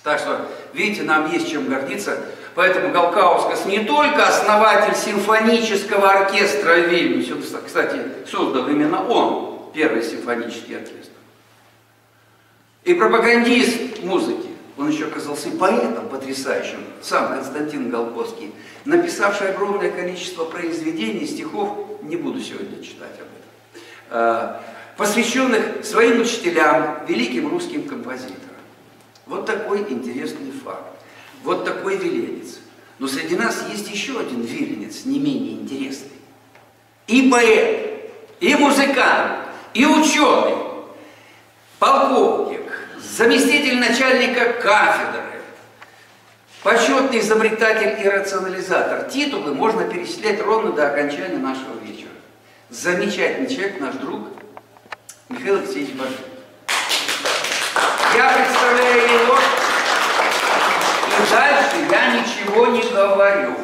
Так что, видите, нам есть чем гордиться. Поэтому Галкаускас не только основатель симфонического оркестра в Вильнюсе, кстати, создал именно он первый симфонический оркестр, и пропагандист музыки. Он еще оказался и поэтом потрясающим, сам Константин Галковский, написавший огромное количество произведений, стихов, не буду сегодня читать об этом, посвященных своим учителям, великим русским композиторам. Вот такой интересный факт. Вот такой виленец. Но среди нас есть еще один виленец, не менее интересный. И поэт, и музыкант, и ученый, полковник, заместитель начальника кафедры, почетный изобретатель и рационализатор. Титулы можно перечислять ровно до окончания нашего вечера. Замечательный человек, наш друг Михаил Алексеевич Барвин. Я представляю его... Дальше я ничего не говорю,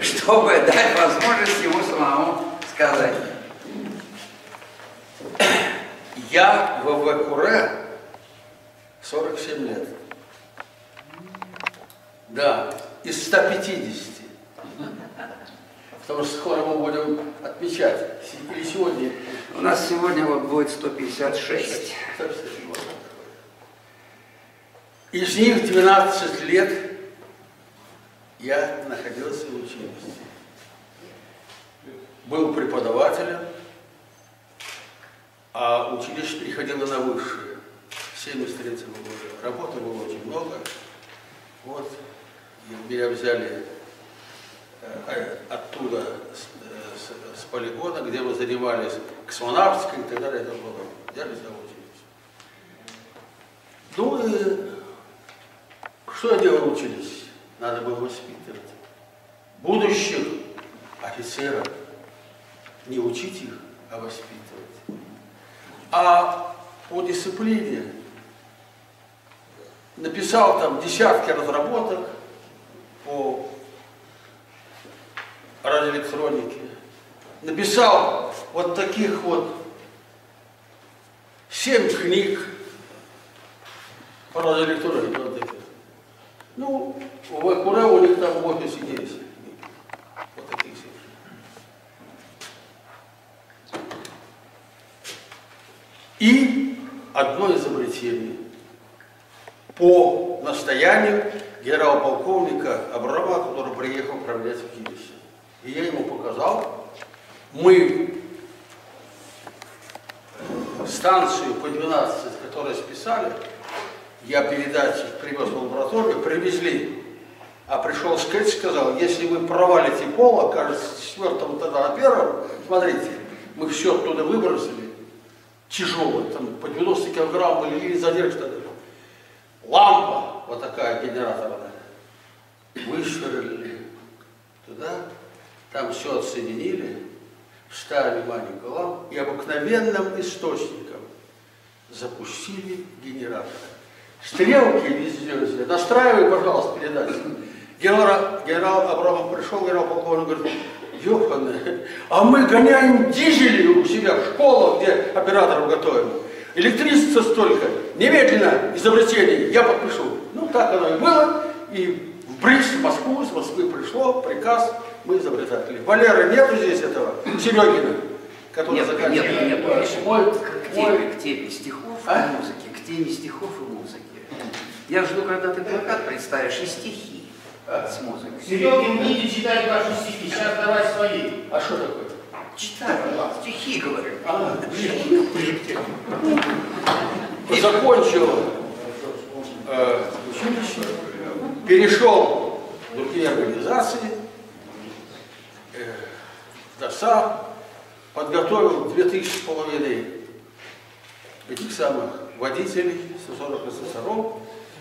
чтобы дать возможность ему самому сказать. Я в ВВКУРе 47 лет. Да, из 150. Потому что скоро мы будем отмечать. Или сегодня. У нас сегодня вот будет 156. Из них 12 лет я находился в училище. Был преподавателем, а училище переходило на высшее. С 1973 года. Работы было очень много. Вот, меня взяли оттуда, с полигона, где мы занимались космонавтикой и так далее. Это было. Взяли за училище. Ну и... Что я делал в училище? Надо было воспитывать будущих офицеров. Не учить их, а воспитывать. А по дисциплине написал там десятки разработок по радиоэлектронике. Написал вот таких вот 7 книг по радиоэлектронике. Ну, ВВКУРе у них там в офисе есть. Вот такие все. И одно изобретение. По настоянию генерал-полковника Абрамова, который приехал управлять в училище. И я ему показал. Мы станцию по 12, которую списали, я передачу привез в лабораторию, привезли, а пришел скетч и сказал, если вы провалите пол, окажется, с 4-го тогда на 1-м, смотрите, мы все оттуда выбросили, тяжелое, там по 90 килограмм или задержка, лампа вот такая генераторная, высверлили туда, там все отсоединили, вставили маленькую лампу и обыкновенным источником запустили генератор. Стрелки везде, настраивай, пожалуйста, передачу. Генерал Абрамов пришел, генерал-полковник говорит, ёханы, а мы гоняем дизели у себя в школах, где операторов готовим. Электричество столько, немедленно изобретение, я подпишу. Ну, так оно и было, и в Брис, в Москву, с Москвы пришло приказ, мы изобретатели. Валеры нету здесь этого, Серегина, который нет, заканчивает. К теме стихов и музыки, к теме стихов и музыки. Я жду, когда ты плакат представишь и стихи с музыкой. Серегин, не читай ваши стихи, сейчас давай свои. А что такое? Читаю, стихи говорю. И закончил, перешел в другие организации, ДОСА, подготовил 2500 этих самых водителей, 140 асессоров.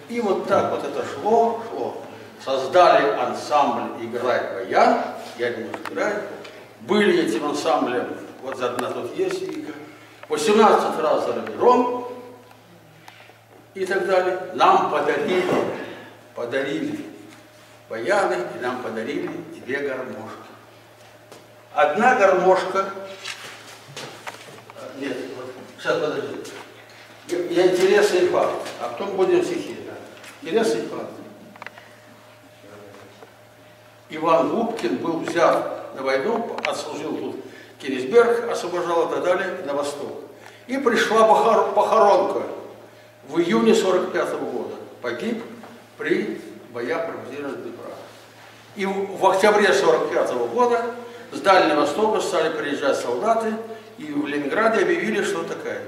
И вот так вот это шло, шло. Создали ансамбль «Играй баян», я не играю. Были этим ансамблем, вот заодно тут есть игра, 18 раз за рубежом и так далее. Нам подарили баяны, и нам подарили 2 гармошки. Одна гармошка, нет, вот, сейчас подожди, я интересы и факты, а потом будем стихи. Интересы и факты. Иван Губкин был взят на войну, отслужил тут Кенигсберг, освобождал и так далее на восток. И пришла похоронка в июне 1945 года. Погиб при боях провозированных Днепра. И в октябре 1945 года с Дальнего Востока стали приезжать солдаты, и в Ленинграде объявили, что такая.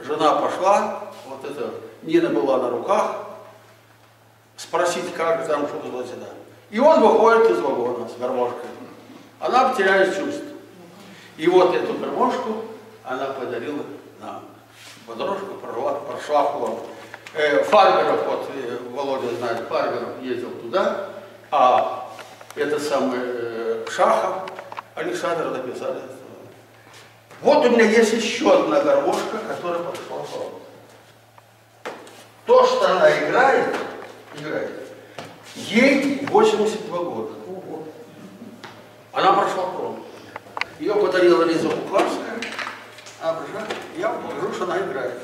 Жена пошла, вот это, Нина была на руках, спросить, как там, что было всегда. И он выходит из вагона с гармошкой. Она потеряет чувство. И вот эту гармошку она подарила нам. Подружка прошла в хлам. Фарберов, вот Володя знает, Фарберов ездил туда, а это самый Шахов Александр написали. Вот у меня есть еще одна гармошка, которая подошла в хлам. То, что она играет, играет. Ей 82 года. Она прошла фронт. Ее подарила Лиза Бухарская. Она пришла. Я покажу, что она играет.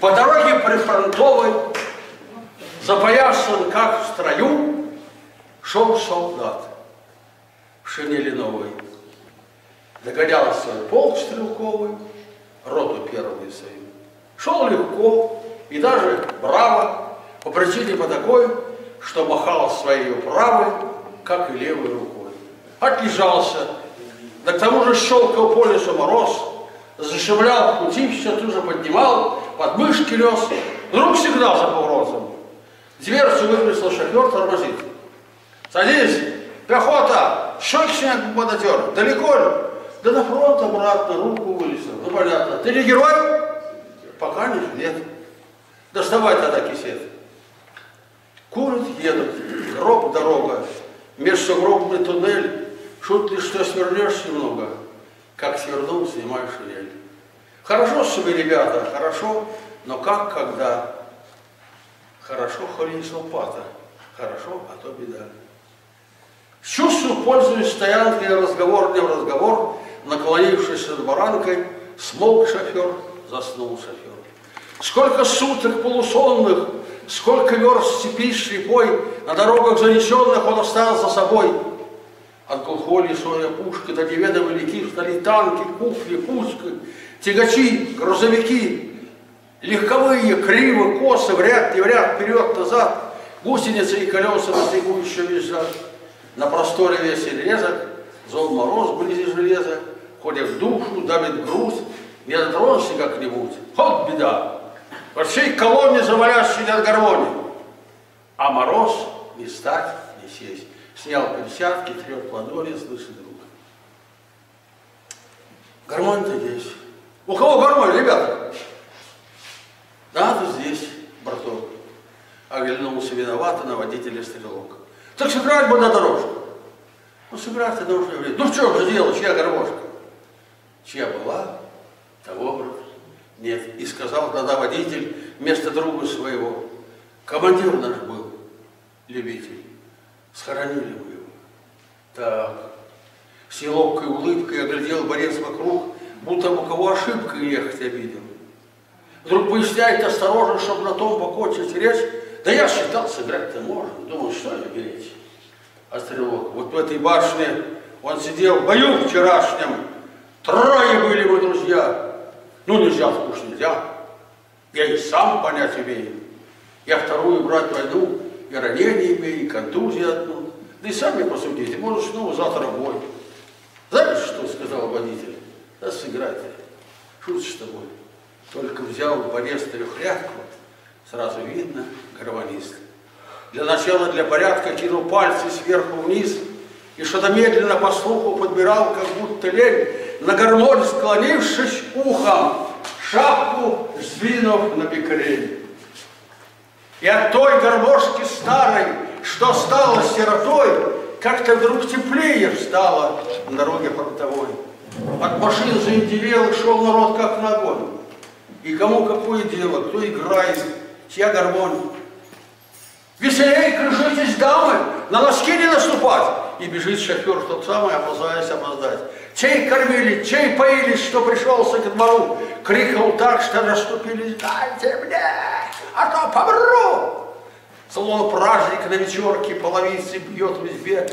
По дороге прифронтовой, запоясан, как в строю, шел солдат в шинели новой. Догонялся свой полк стрелковый, роту первую свою. Шел легко и даже браво, по причине по такой, что махал своей правой, как и левой рукой. Отлежался, да к тому же щелкал по лесу мороз, зашивлял пути, все тут же поднимал, подмышки лез. Вдруг сигнал за поворотом. Дверцу выключил шофер, тормозит. Садись, пехота, щеки снег подотер, далеко ли? Да на фронт обратно, руку вылезла. Ну понятно, ты не герой? Пока нет. Доставай тогда кисет. Курят, едут, гроб дорога, межсугробный туннель, шут ли что свернешь немного. Как свернул, снимаю шинель. Хорошо с собой, ребята, хорошо, но как, когда? Хорошо, холи не слопата, хорошо, а то беда. С чувством, пользуясь стоянкой, разговор, наклонившись над баранкой, смолк шофер, заснул шофер. Сколько суток полусонных, сколько верст степи слепой, на дорогах занесенных он оставил за собой. От глухоли соя пушки до неведомо летит, стали танки, кухли, пушки, тягачи, грузовики, легковые, криво, косы, в ряд, не в ряд, вперед, назад, гусеницы и колеса на снегу еще визжат. На просторе весь резок, зол мороз вблизи железа, ходит в душу, давит груз, не отбросься как-нибудь. Вот беда, во всей колонне завалящей над гармонией. А мороз не стать, не сесть. Снял перчатки, трет ладони, слышит друг. Гармонь-то здесь. У кого гармонь, ребята? Да, ты здесь, браток. Оглянулся виновато на водителя стрелок. Так сыграть бы на дорожку. Ну, сыграть ты должен время. Ну, в чем же дело, чья гармошка? Чья была, того брат. Нет. И сказал тогда водитель вместо друга своего. Командир наш был, любитель. Схоронили мы его. Так. С неловкой улыбкой оглядел борец вокруг, будто у кого ошибка ехать обидел. Вдруг выясняет осторожно, чтобы на том покончить речь, Да я считал, сыграть-то можно. Думал, что ли беречь? А стрелок, вот в этой башне он сидел в бою вчерашнем. Трое были его друзья. Ну, нельзя, скучно, нельзя. Я и сам понять имею. Я вторую брать пойду, и ранение имею, и контузию одну. Да и сами посудите, можешь, ну, завтра в бой. Знаешь, что сказал водитель? Да сыграть. Шутишь с тобой. Только взял в борец трехрядку, сразу видно, гармонист. Для начала, для порядка, кинул пальцы сверху вниз и что-то медленно по слуху подбирал, как будто лень, на гармонь склонившись ухом, шапку сдвинув на бекрень. И от той гармошки старой, что стала сиротой, как-то вдруг теплее стало на дороге фронтовой. От машин заиндивел, шел народ как на огонь. И кому какое дело, кто играет, чья гармония. Веселей кружитесь, дамы, на носки не наступать. И бежит шофер тот самый, опасаясь опоздать. Чей кормили, чей поили, что пришелся к двору. Крикнул так, что расступились. Дайте мне, а то помру. Словно праздник на вечерке, половицы бьет в избе.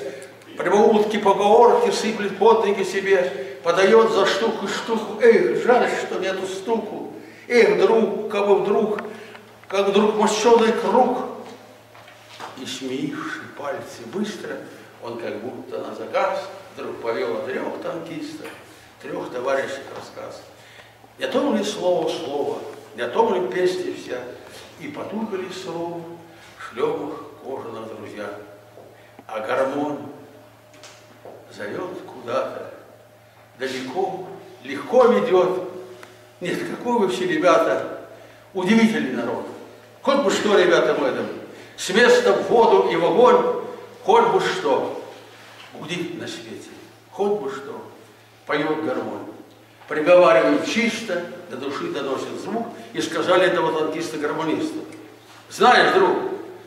Прямоутки поговорки сыплет под ноги себе. Подает за штуку штуку. Эх, жаль, что нету стуку. Эх, друг, кого вдруг, как вдруг мощеный круг. И смеивший пальцы быстро, он как будто на заказ вдруг повел о трех танкистах, трех товарищей рассказ. Не о том ли слово, не о том ли песня вся, и потухали слово в шлемах кожаных друзья. А гармон зовет куда-то, далеко, легко ведет. Нет, какой вы все, ребята, удивительный народ. Хоть бы что, ребята, мы это... С места в воду и в огонь, хоть бы что, гудит на свете, хоть бы что, поет гармонь. Приговаривают чисто, до души доносит звук, и сказали этого танкиста-гармониста. Знаешь, друг,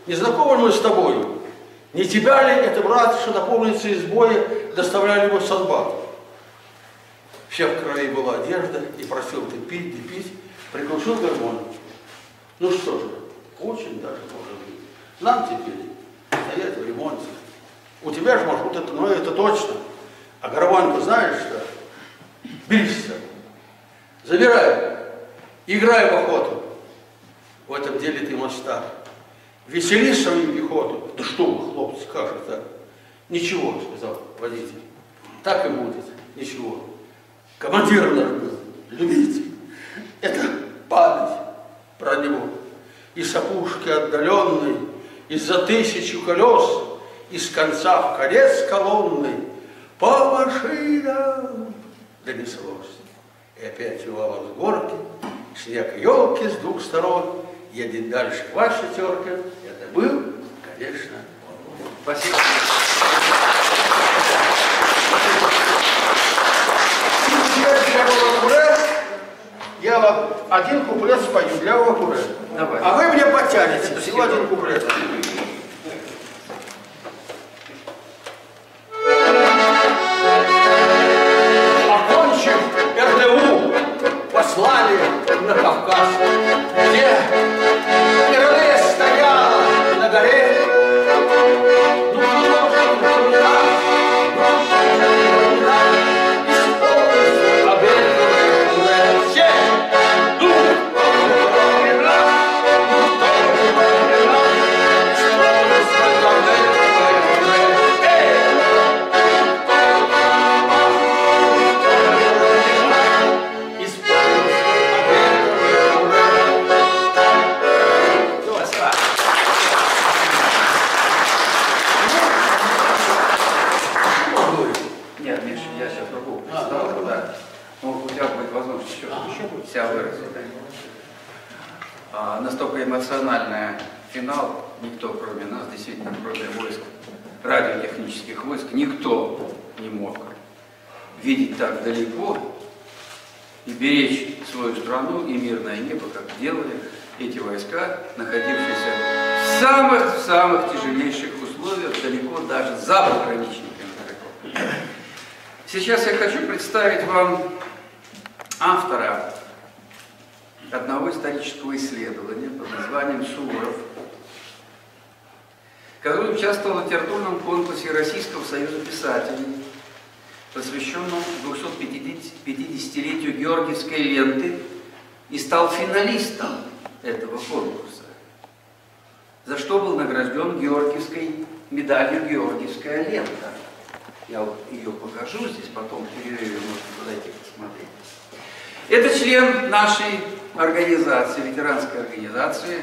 не знакомы мы с тобою, не тебя ли это, брат, что напомнится из боя, доставляли его в санбат. Вся в крови была одежда, и просил ты пить, не пить, приглушил гармонь. Ну что же, очень даже может быть. Нам теперь стоят в ремонте. У тебя же маршрут, это, ну, это точно. А гармоньку знаешь что? Бери с собой. Забирай. Играй в охоту. В этом деле ты мастак. Весели свою пехоту. Да что вы, хлопцы, как же так? Ничего, сказал водитель. Так и будет. Ничего. Командир наш был. Любитель. Это память про него. Из опушки отдаленной, из-за тысячи колес, из конца в конец колонны, по машинам донеслось. И опять увала с горки, снег и елки с двух сторон, едет дальше ваша терка. Это был, конечно, он. Спасибо. Я вам один куплет спою для окура. А вы мне подтянете. Всего один куплет. Окончив РДУ, послали на Кавказ, где впервые стояла на горе. Настолько эмоциональный финал, никто кроме нас, действительно, кроме войск, радиотехнических войск, никто не мог видеть так далеко и беречь свою страну и мирное небо, как делали эти войска, находившиеся в самых тяжелейших условиях, далеко даже за пограничниками далеко. Сейчас я хочу представить вам автора одного исторического исследования под названием «Суворов который участвовал в литературном конкурсе Российского союза писателей, посвященном 250-летию Георгиевской ленты, и стал финалистом этого конкурса, за что был награжден Георгиевской медалью «Георгиевская лента». Я вот ее покажу здесь, потом в перерыве можете подойти посмотреть. Это член нашей организации, ветеранской организации,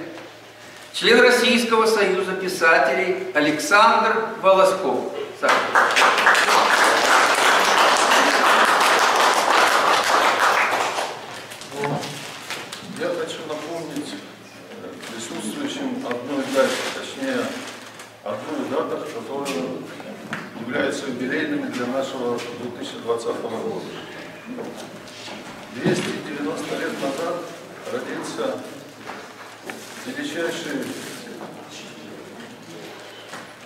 член Российского союза писателей Александр Волосков. Саша. Я хочу напомнить присутствующим одну из дат, точнее, одну из дат, которая является юбилейными для нашего 2020 года. 290 лет назад родился величайший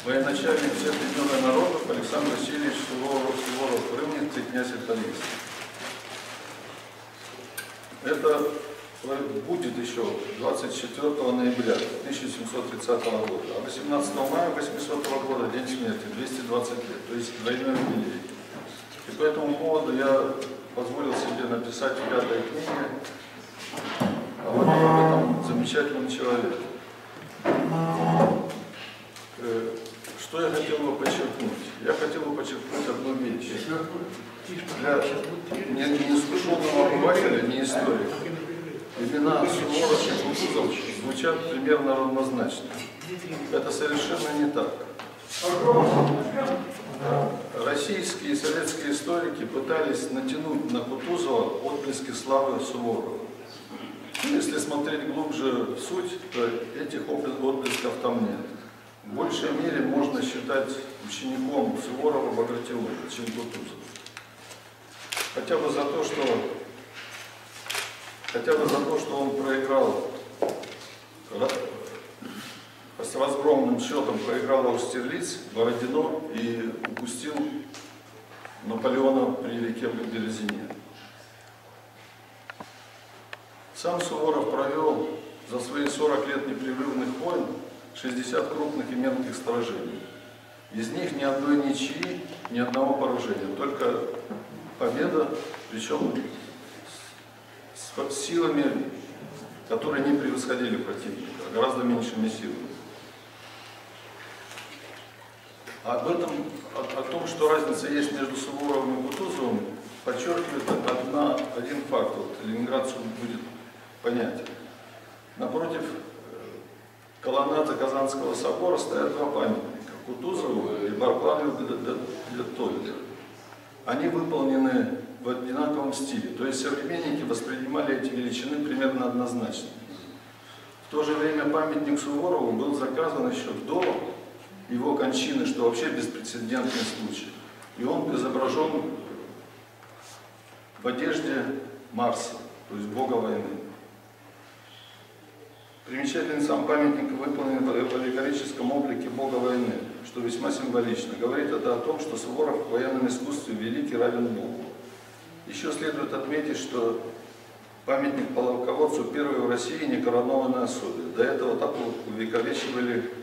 военачальник всех регионов народов Александр Васильевич Суворов-Рымникский, князь Италийский. Это будет еще 24 ноября 1730 года, а 18 мая 800 года день смерти, 220 лет, то есть двойной юбилей. И по этому поводу я позволил себе написать 5-ю книгу об этом замечательном человеке. Что я хотел бы подчеркнуть? Я хотел бы подчеркнуть одну вещь. Для неискушенного обывателя, не историка, имена Суворов и Кутузов звучат примерно равнозначно. Это совершенно не так. Российские и советские историки пытались натянуть на Кутузова отблески славы Суворова. Если смотреть глубже в суть, то этих отблесков там нет. В большей мере можно считать учеником Суворова Багратиона, чем Кутузова. Хотя бы за то, что он проиграл, с разгромным счетом проиграл Аустерлиц, Бородино и упустил Наполеона при реке Березине. Сам Суворов провел за свои 40 лет непрерывных войн 60 крупных и мелких сражений. Из них ни одной ничьи, ни одного поражения, только победа, причем с силами, которые не превосходили противника, а гораздо меньшими силами. О том, что разница есть между Суворовым и Кутузовым, подчеркивает один факт, вот ленинградцу будет понятен. Напротив колоннады Казанского собора стоят два памятника – Кутузову и Барклавию де Толле. Они выполнены в одинаковом стиле, то есть современники воспринимали эти величины примерно однозначно. В то же время памятник Суворову был заказан еще до его кончины, что вообще беспрецедентный случай. И он изображен в одежде Марса, то есть бога войны. Примечательный сам памятник выполнен в аллегорическом облике бога войны, что весьма символично. Говорит это о том, что Суворов в военном искусстве великий равен Богу. Еще следует отметить, что памятник полководцу первой в России некоронованной особе. До этого так увековечивали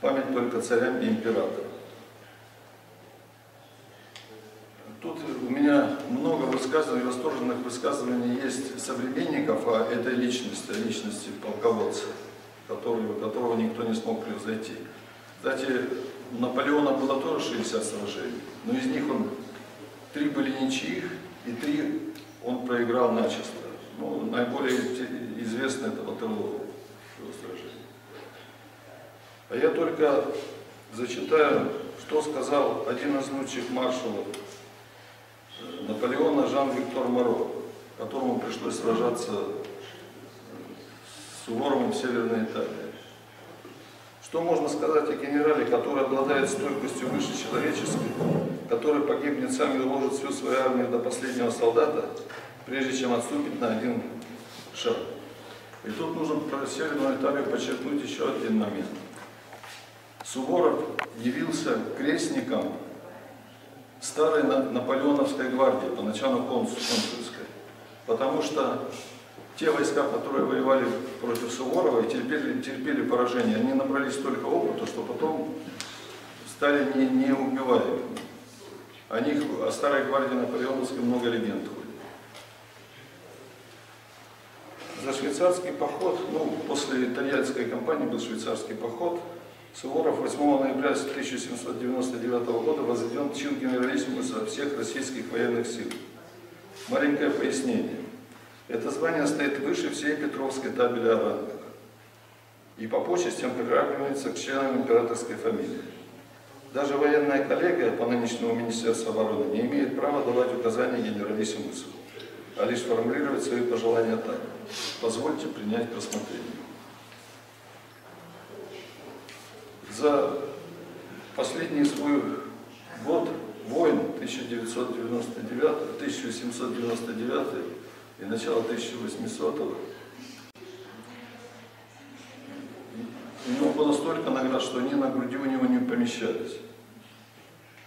память только царям и императорам. Тут у меня много высказываний, восторженных высказываний есть современников о этой личности, о личности полководца, которого никто не смог превзойти. Кстати, у Наполеона было тоже 60 сражений, но из них он 3 были ничьих и 3 он проиграл начисто. Ну, наиболее известно это Ватерлоо, его сражение. А я только зачитаю, что сказал один из лучших маршалов Наполеона Жан-Виктор Моро, которому пришлось сражаться с Суворовым в Северной Италии. Что можно сказать о генерале, который обладает стойкостью выше человеческой, который погибнет сам и уложит всю свою армию до последнего солдата, прежде чем отступить на один шаг? И тут нужно про Северную Италию подчеркнуть еще один момент. Суворов явился крестником старой наполеоновской гвардии, поначалу консульской, потому что Те войска, которые воевали против Суворова и терпели поражение, они набрались столько опыта, что потом стали неубиваемыми. О них, о старой гвардии наполеоновской, много легенд. За швейцарский поход, ну, после итальянской кампании был швейцарский поход, Суворов 8 ноября 1799 года возведен в чин генералиссимуса всех российских военных сил. Маленькое пояснение. Это звание стоит выше всей Петровской табели о рангах и по почестям приравнивается к членам императорской фамилии. Даже военная коллегия по нынешнему Министерству обороны не имеет права давать указания генералиссимусу, а лишь формулировать свои пожелания так. Позвольте принять к рассмотрению. За последний свой год войн 1899 и начало 1800-го у него было столько наград, что они на груди у него не помещались.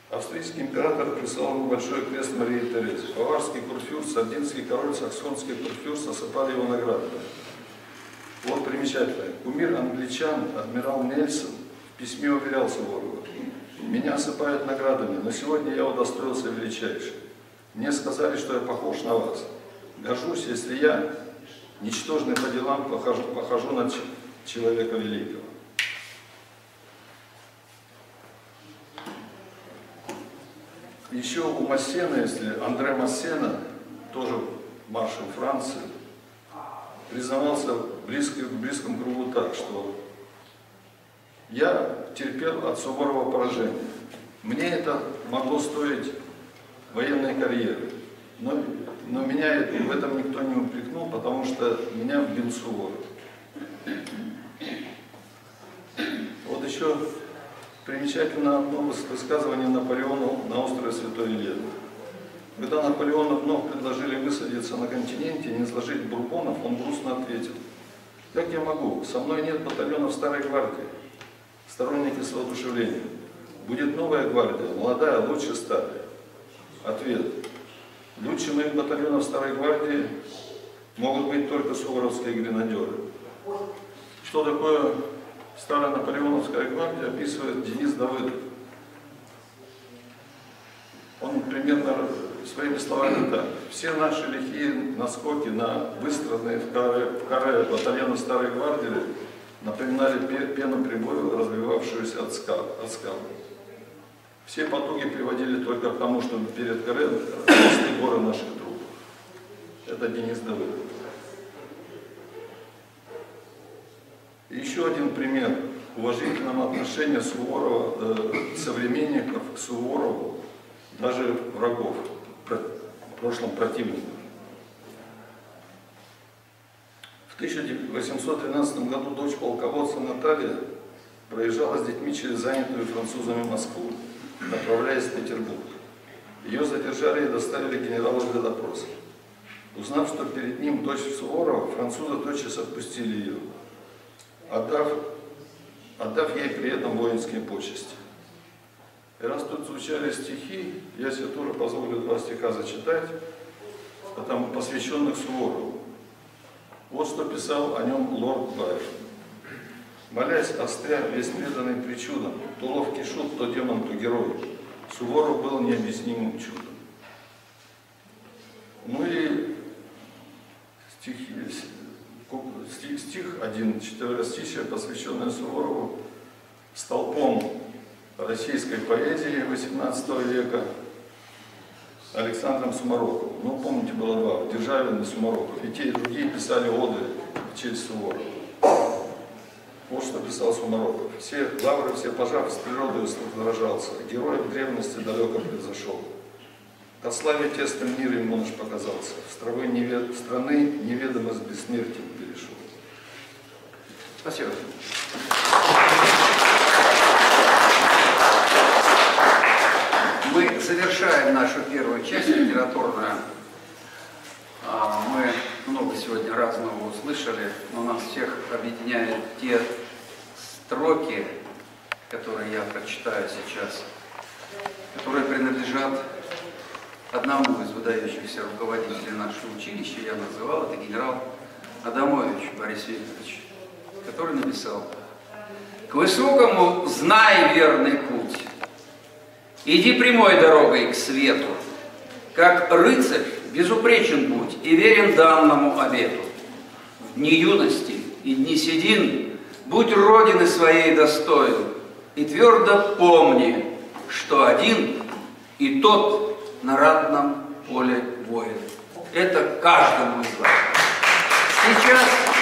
Австрийский император прислал ему большой крест Марии Терезы. Баварский курфюрст, сардинский король, саксонский курфюрст осыпали его наградами. Вот примечательно. Кумир англичан, адмирал Нельсон, в письме уверял Суворова: «Меня осыпают наградами, но сегодня я удостоился величайшим. Мне сказали, что я похож на вас. Горжусь, если я, ничтожный по делам, похожу на человека великого». Еще у Массена, если Андре Массена, тоже маршал Франции, признавался близком кругу так, что я терпел от Суворова поражение. Мне это могло стоить военной карьеры, но меня в этом никто не упрекнул, потому что меня вбил Суворов. Вот еще примечательно одно высказывание Наполеону на острове Святой Елены. Когда Наполеону вновь предложили высадиться на континенте и не сложить бурбонов, он грустно ответил: «Как я могу? Со мной нет батальонов старой гвардии». Сторонники с воодушевлением: «Будет новая гвардия, молодая, лучше старая». Ответ: лучшими батальонов старой гвардии могут быть только суворовские гренадеры. Что такое старая наполеоновская гвардия, описывает Денис Давыдов. Он примерно своими словами так: все наши лихие наскоки на выстроенные в каре батальоны старой гвардии напоминали пену прибоя, развивавшуюся от скал. Все потуги приводили только к тому, что перед каре росли горы наших трупов. Это Денис Давыдов. Еще один пример уважительного отношения Суворова, современников к Суворову, даже врагов, в прошлом противников. В 1812 году дочь полководца Наталья проезжала с детьми через занятую французами Москву, направляясь в Петербург. Ее задержали и доставили генералу для допроса. Узнав, что перед ним дочь Суворова, французы тотчас отпустили ее, отдав ей при этом воинские почести. И раз тут звучали стихи, я себе тоже позволю два стиха зачитать, посвященных Суворову. Вот что писал о нем лорд Байрон. «Молясь, остря, весь преданный причудом, то ловкий шут, то демон, то герой, Суворов был необъяснимым чудом». Ну и стих 1, четверостишие, посвященное Суворову, столпом российской поэзии XVIII века Александром Сумароковым. Ну, помните, было два: Державин и Сумароков. И те, и другие писали оды в честь Суворова. Вот что писал Сумароков: «Все лавры, все пожав, с природой сражался, герой в древности далеко произошел. Ко славе тесным мир ему наш показался, в страны неведомо с бессмертием перешел». Спасибо. Мы завершаем нашу первую часть литературную. Мы много сегодня разного услышали, но нас всех объединяют те строки, которые я прочитаю сейчас, которые принадлежат одному из выдающихся руководителей нашего училища. Я называл это генерал Адамович Борис Викторович, который написал: «К высокому знай верный путь, иди прямой дорогой к свету, как рыцарь безупречен путь и верен данному обету. В дни юности и дни седин будь Родины своей достоин и твердо помни, что один и тот на ратном поле воин». Это каждому из вас. Сейчас